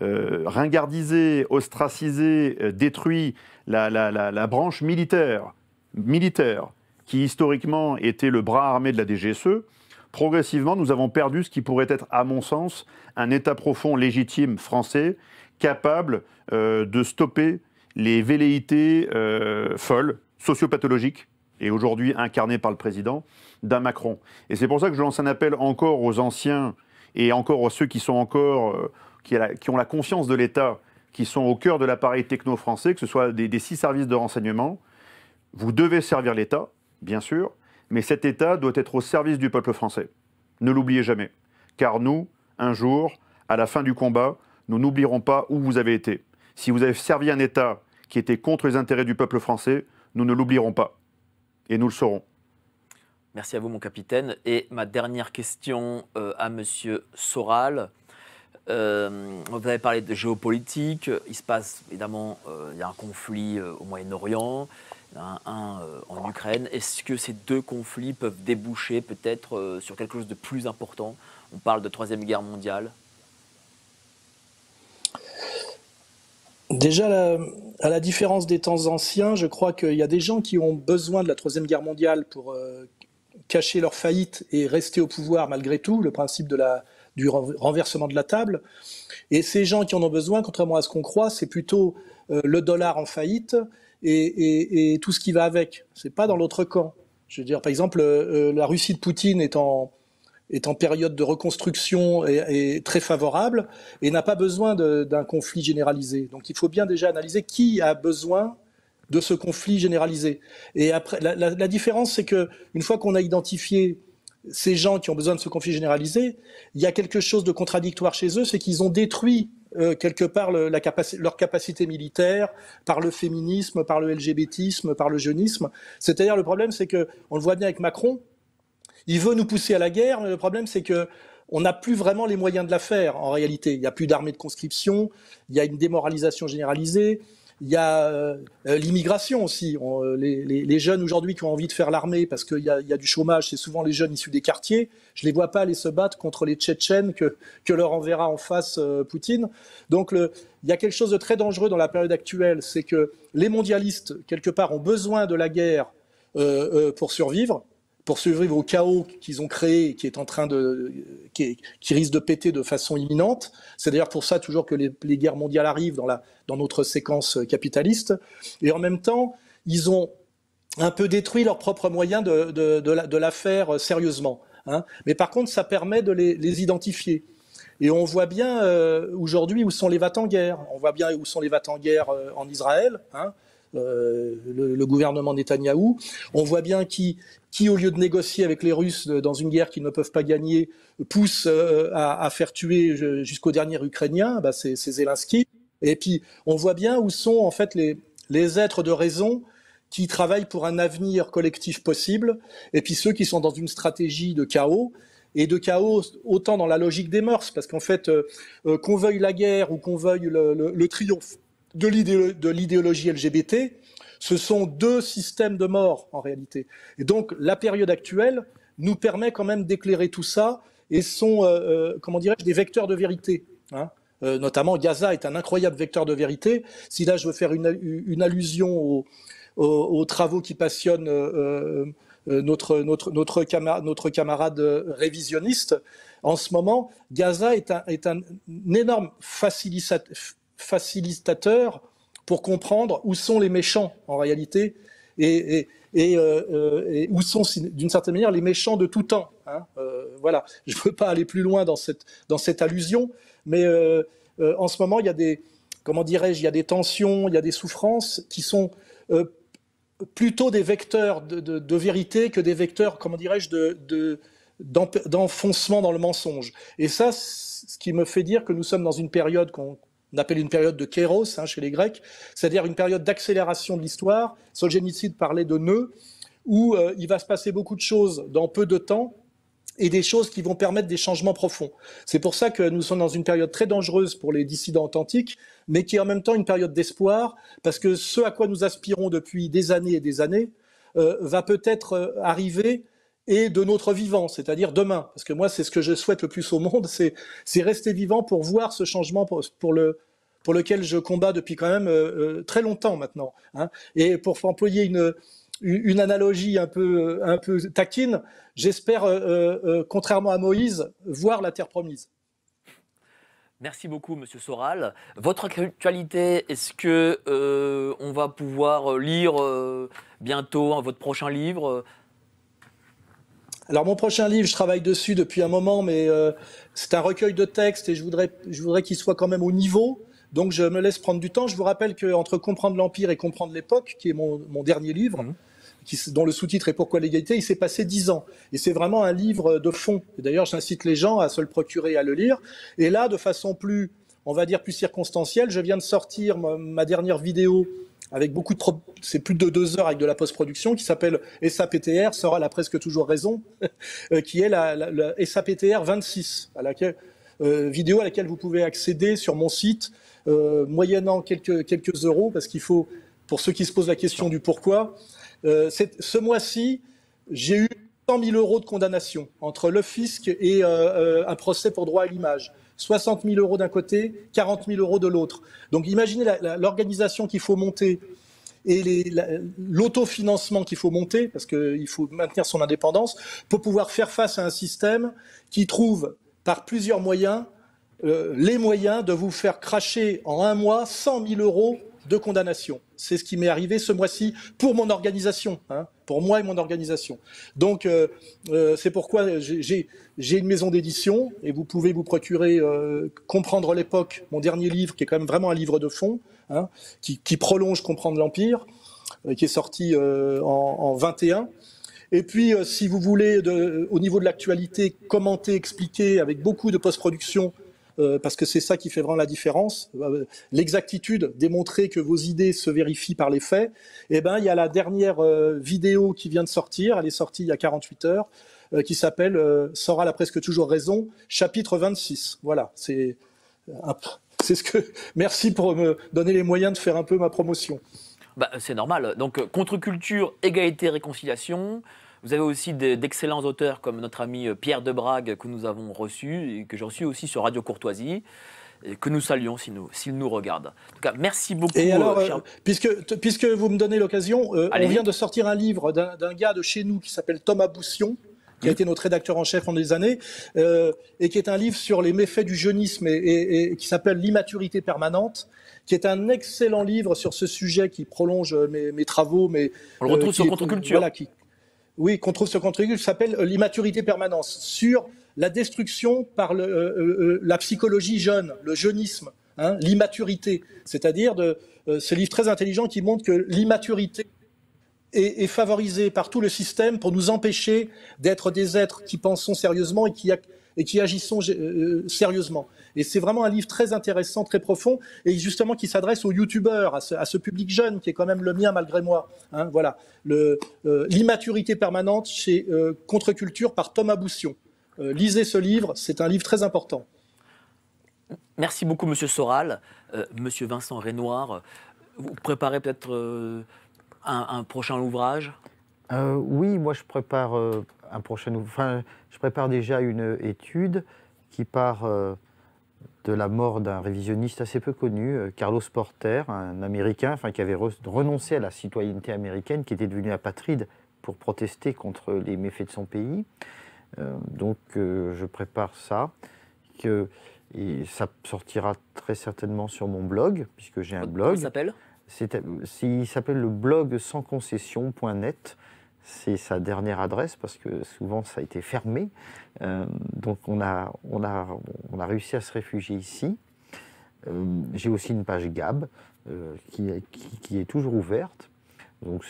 ringardisé, ostracisé, détruit la branche militaire, qui historiquement était le bras armé de la DGSE, progressivement nous avons perdu ce qui pourrait être, à mon sens, un État profond légitime français capable de stopper les velléités folles, sociopathologiques, et aujourd'hui incarnées par le président, d'un Macron. Et c'est pour ça que je lance un appel encore aux anciens et encore à ceux qui sont encore, qui ont la confiance de l'État, qui sont au cœur de l'appareil techno-français, que ce soit des 6 services de renseignement. Vous devez servir l'État, bien sûr, mais cet État doit être au service du peuple français. Ne l'oubliez jamais. Car nous, un jour, à la fin du combat, nous n'oublierons pas où vous avez été. Si vous avez servi un État qui était contre les intérêts du peuple français, nous ne l'oublierons pas. Et nous le saurons. Merci à vous, mon capitaine. Et ma dernière question à M. Soral. Vous avez parlé de géopolitique. Il se passe, évidemment, il y a un conflit au Moyen-Orient. en Ukraine. Est-ce que ces deux conflits peuvent déboucher peut-être sur quelque chose de plus important? On parle de Troisième Guerre mondiale. Déjà, à la différence des temps anciens, je crois qu'il y a des gens qui ont besoin de la Troisième Guerre mondiale pour cacher leur faillite et rester au pouvoir malgré tout, le principe de du renversement de la table. Et ces gens qui en ont besoin, contrairement à ce qu'on croit, c'est plutôt le dollar en faillite et tout ce qui va avec. Ce n'est pas dans l'autre camp. Je veux dire, par exemple, la Russie de Poutine est en période de reconstruction et très favorable et n'a pas besoin d'un conflit généralisé. Donc il faut bien déjà analyser qui a besoin de ce conflit généralisé. Et après, la différence, c'est qu'une fois qu'on a identifié ces gens qui ont besoin de ce conflit généralisé, il y a quelque chose de contradictoire chez eux, c'est qu'ils ont détruit quelque part leur capacité militaire par le féminisme, par le LGBTisme, par le jeunisme. C'est-à-dire le problème, c'est qu'on le voit bien avec Macron, il veut nous pousser à la guerre, mais le problème, c'est qu'on n'a plus vraiment les moyens de la faire, en réalité. Il n'y a plus d'armée de conscription, il y a une démoralisation généralisée, il y a l'immigration aussi. Les jeunes aujourd'hui qui ont envie de faire l'armée parce qu'il y a du chômage, c'est souvent les jeunes issus des quartiers. Je ne les vois pas aller se battre contre les Tchétchènes que leur enverra en face Poutine. Donc il y a quelque chose de très dangereux dans la période actuelle, c'est que les mondialistes, quelque part, ont besoin de la guerre pour survivre au chaos qu'ils ont créé et qui risque de péter de façon imminente. C'est d'ailleurs pour ça toujours que les guerres mondiales arrivent dans notre séquence capitaliste. Et en même temps, ils ont un peu détruit leurs propres moyens de la faire sérieusement. Hein. Mais par contre, ça permet de les identifier. Et on voit bien aujourd'hui où sont les va-t-en-guerre. On voit bien où sont les va-t-en-guerre en Israël, hein. Le gouvernement Netanyahou. On voit bien qui, au lieu de négocier avec les Russes dans une guerre qu'ils ne peuvent pas gagner, pousse à faire tuer jusqu'au dernier Ukrainien, bah c'est Zelensky. Et puis, on voit bien où sont en fait les êtres de raison qui travaillent pour un avenir collectif possible, et puis ceux qui sont dans une stratégie de chaos, et de chaos autant dans la logique des mœurs, parce qu'en fait, qu'on veuille la guerre ou qu'on veuille le triomphe de l'idéologie LGBT, ce sont deux systèmes de mort en réalité. Et donc la période actuelle nous permet quand même d'éclairer tout ça et sont, comment dirais-je, des vecteurs de vérité. Hein. Notamment Gaza est un incroyable vecteur de vérité. Si là je veux faire une allusion aux travaux qui passionnent notre camarade révisionniste, en ce moment Gaza est un énorme facilitateur pour comprendre où sont les méchants en réalité et où sont d'une certaine manière les méchants de tout temps. Hein. Voilà, je ne veux pas aller plus loin dans cette allusion, mais en ce moment il y a des, comment dirais-je, il y a des tensions, il y a des souffrances qui sont plutôt des vecteurs de vérité que des vecteurs, comment dirais-je, d'enfoncement dans le mensonge. Et ça, ce qui me fait dire que nous sommes dans une période qu'on appelle une période de kéros, hein, chez les Grecs, c'est-à-dire une période d'accélération de l'histoire. Solzhenitsyn parlait de nœuds, où il va se passer beaucoup de choses dans peu de temps et des choses qui vont permettre des changements profonds. C'est pour ça que nous sommes dans une période très dangereuse pour les dissidents authentiques, mais qui est en même temps une période d'espoir, parce que ce à quoi nous aspirons depuis des années et des années va peut-être arriver et de notre vivant, c'est-à-dire demain. Parce que moi, c'est ce que je souhaite le plus au monde, c'est rester vivant pour voir ce changement pour lequel je combats depuis quand même très longtemps maintenant. Hein. Et pour employer une analogie un peu taquine, j'espère, contrairement à Moïse, voir la terre promise. Merci beaucoup, Monsieur Soral. Votre actualité, est-ce que on va pouvoir lire bientôt, hein, votre prochain livre ? Alors mon prochain livre, je travaille dessus depuis un moment, mais c'est un recueil de textes et je voudrais qu'il soit quand même au niveau. Donc je me laisse prendre du temps. Je vous rappelle qu'entre Comprendre l'Empire et Comprendre l'époque, qui est mon dernier livre, dont le sous-titre est Pourquoi l'égalité, il s'est passé 10 ans. Et c'est vraiment un livre de fond. D'ailleurs, j'incite les gens à se le procurer et à le lire. Et là, de façon plus, on va dire, plus circonstancielle, je viens de sortir ma dernière vidéo, avec beaucoup de c'est plus de 2 heures avec de la post-production, qui s'appelle SAPTR, Soral a presque toujours raison, qui est la SAPTR 26, à laquelle, vidéo à laquelle vous pouvez accéder sur mon site, moyennant quelques euros, parce qu'il faut pour ceux qui se posent la question du pourquoi. Ce mois-ci, j'ai eu 100 000 euros de condamnation entre le fisc et un procès pour droit à l'image. 60 000 euros d'un côté, 40 000 euros de l'autre. Donc imaginez l'organisation qu'il faut monter et l'autofinancement qu'il faut monter, parce qu'il faut maintenir son indépendance, pour pouvoir faire face à un système qui trouve par plusieurs moyens les moyens de vous faire cracher en un mois 100 000 euros de condamnation. C'est ce qui m'est arrivé ce mois-ci pour mon organisation, hein, pour moi et mon organisation. Donc c'est pourquoi j'ai une maison d'édition et vous pouvez vous procurer Comprendre l'époque, mon dernier livre, qui est quand même vraiment un livre de fond, hein, qui prolonge Comprendre l'Empire, qui est sorti en 21. Et puis, si vous voulez, au niveau de l'actualité, commenter, expliquer avec beaucoup de post-production, parce que c'est ça qui fait vraiment la différence, l'exactitude, démontrer que vos idées se vérifient par les faits, eh ben, il y a la dernière vidéo qui vient de sortir, elle est sortie il y a 48 heures, qui s'appelle « Sora a presque toujours raison », chapitre 26. Voilà, c'est ce que... Merci pour me donner les moyens de faire un peu ma promotion. Bah, c'est normal. Donc, contre-culture, égalité, réconciliation. Vous avez aussi d'excellents auteurs comme notre ami Pierre Debrague que nous avons reçu et que j'ai reçu aussi sur Radio Courtoisie, et que nous saluons s'il nous regarde. En tout cas, merci beaucoup. Et alors, puisque vous me donnez l'occasion, on vient de sortir un livre d'un gars de chez nous qui s'appelle Thomas Boussion, qui a été notre rédacteur en chef pendant des années, et qui est un livre sur les méfaits du jeunisme et qui s'appelle « L'immaturité permanente », qui est un excellent livre sur ce sujet qui prolonge mes travaux. On le retrouve sur Contre-culture. Voilà, oui, qu'on trouve sur Contre-culture, qui s'appelle « L'immaturité permanente », sur la destruction par la psychologie jeune, le jeunisme, hein, l'immaturité. C'est-à-dire, ce livre très intelligent qui montre que l'immaturité est favorisée par tout le système pour nous empêcher d'être des êtres qui pensons sérieusement et qui agissons sérieusement. Et c'est vraiment un livre très intéressant, très profond, et justement qui s'adresse aux youtubeurs, à ce public jeune qui est quand même le mien malgré moi. Hein, voilà, l'immaturité permanente chez Contre-culture par Thomas Boussion. Lisez ce livre, c'est un livre très important. Merci beaucoup, Monsieur Soral. Monsieur Vincent Renoir, vous préparez peut-être un prochain ouvrage? Oui, moi je prépare un prochain ouvrage. Enfin, je prépare déjà une étude qui part de la mort d'un révisionniste assez peu connu, Carlos Porter, un Américain, enfin, qui avait renoncé à la citoyenneté américaine, qui était devenu apatride pour protester contre les méfaits de son pays. Donc je prépare ça. Et ça sortira très certainement sur mon blog, puisque j'ai un blog. Comment ça s'appelle ? Il s'appelle le blog sansconcession.net. C'est sa dernière adresse parce que souvent ça a été fermé. Donc on a réussi à se réfugier ici. J'ai aussi une page Gab qui est toujours ouverte. Donc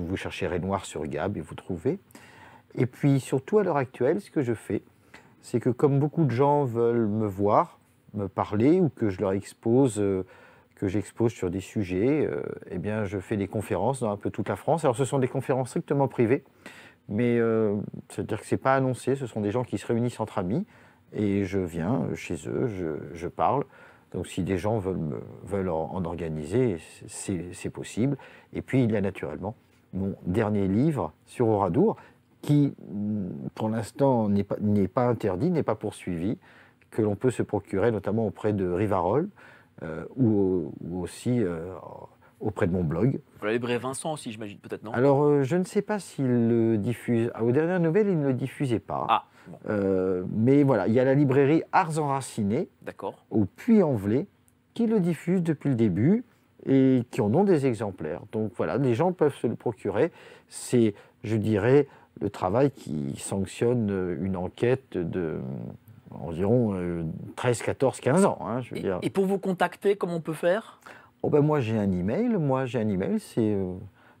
vous cherchez Renoir sur Gab et vous trouvez. Et puis surtout à l'heure actuelle, ce que je fais, c'est que comme beaucoup de gens veulent me voir, me parler ou que je leur expose... que j'expose sur des sujets, eh bien, je fais des conférences dans un peu toute la France. Alors, ce sont des conférences strictement privées, mais c'est-à-dire que ce n'est pas annoncé, ce sont des gens qui se réunissent entre amis, et je viens chez eux, je parle. Donc, si des gens veulent en organiser, c'est possible. Et puis, il y a naturellement mon dernier livre sur Oradour, qui, pour l'instant, n'est pas interdit, n'est pas poursuivi, que l'on peut se procurer, notamment auprès de Rivarol, ou aussi auprès de mon blog. Vous l'avez livré Vincent aussi, j'imagine, peut-être, non? Alors, je ne sais pas s'il le diffuse. Aux dernières nouvelles, il ne le diffusait pas. Ah, bon. Mais voilà, il y a la librairie Arts Enracinés, au Puy-en-Velay, qui le diffuse depuis le début et qui en ont des exemplaires. Donc voilà, les gens peuvent se le procurer. C'est, je dirais, le travail qui sanctionne une enquête de... environ 13, 14, 15 ans. Hein, je veux dire. Et pour vous contacter, comment on peut faire? Oh ben moi j'ai un email, c'est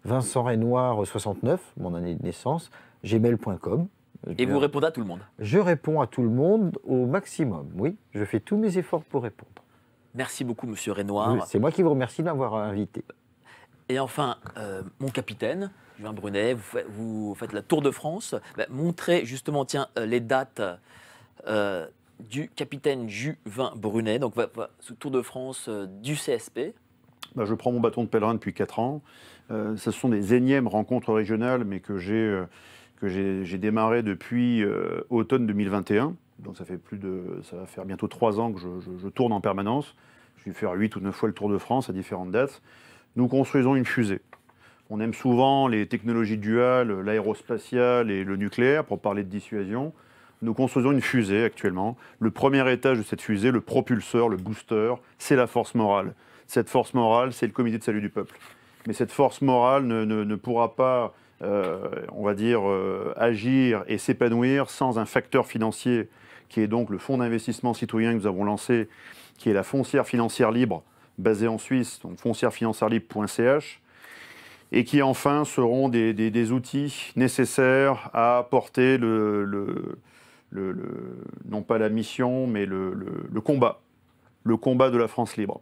VincentRenoir69, mon année de naissance, gmail.com. Et vous répondez à tout le monde? Je réponds à tout le monde au maximum, oui. Je fais tous mes efforts pour répondre. Merci beaucoup, Monsieur Renoir. Oui, c'est moi qui vous remercie de m'avoir invité. Et enfin, mon capitaine, Julien Brunet, vous faites la Tour de France. Bah, montrez justement, tiens, les dates... du capitaine Juvin Brunet, donc Tour de France du CSP, bah, je prends mon bâton de pèlerin depuis 4 ans. Ce sont des énièmes rencontres régionales, mais que j'ai démarré depuis automne 2021. Donc ça fait ça va faire bientôt 3 ans que je tourne en permanence. Je vais faire 8 ou 9 fois le Tour de France à différentes dates. Nous construisons une fusée. On aime souvent les technologies duales, l'aérospatiale et le nucléaire, pour parler de dissuasion. Nous construisons une fusée actuellement. Le premier étage de cette fusée, le propulseur, le booster, c'est la force morale. Cette force morale, c'est le comité de salut du peuple. Mais cette force morale ne pourra pas, on va dire, agir et s'épanouir sans un facteur financier, qui est donc le fonds d'investissement citoyen que nous avons lancé, qui est la foncière financière libre, basée en Suisse, donc foncièrefinancièrelibre.ch, et qui enfin seront des outils nécessaires à apporter non pas la mission, mais le combat de la France libre.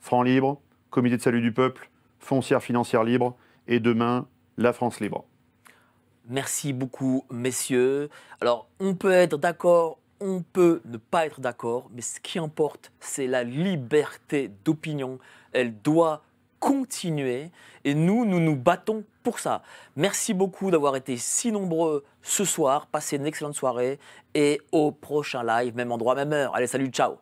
Franc libre, comité de salut du peuple, foncière financière libre, et demain, la France libre. Merci beaucoup, messieurs. Alors, on peut être d'accord, on peut ne pas être d'accord, mais ce qui importe, c'est la liberté d'opinion. Elle doit continuer et nous nous battons pour ça. Merci beaucoup d'avoir été si nombreux ce soir. Passez une excellente soirée et au prochain live, même endroit, même heure. Allez, salut, ciao!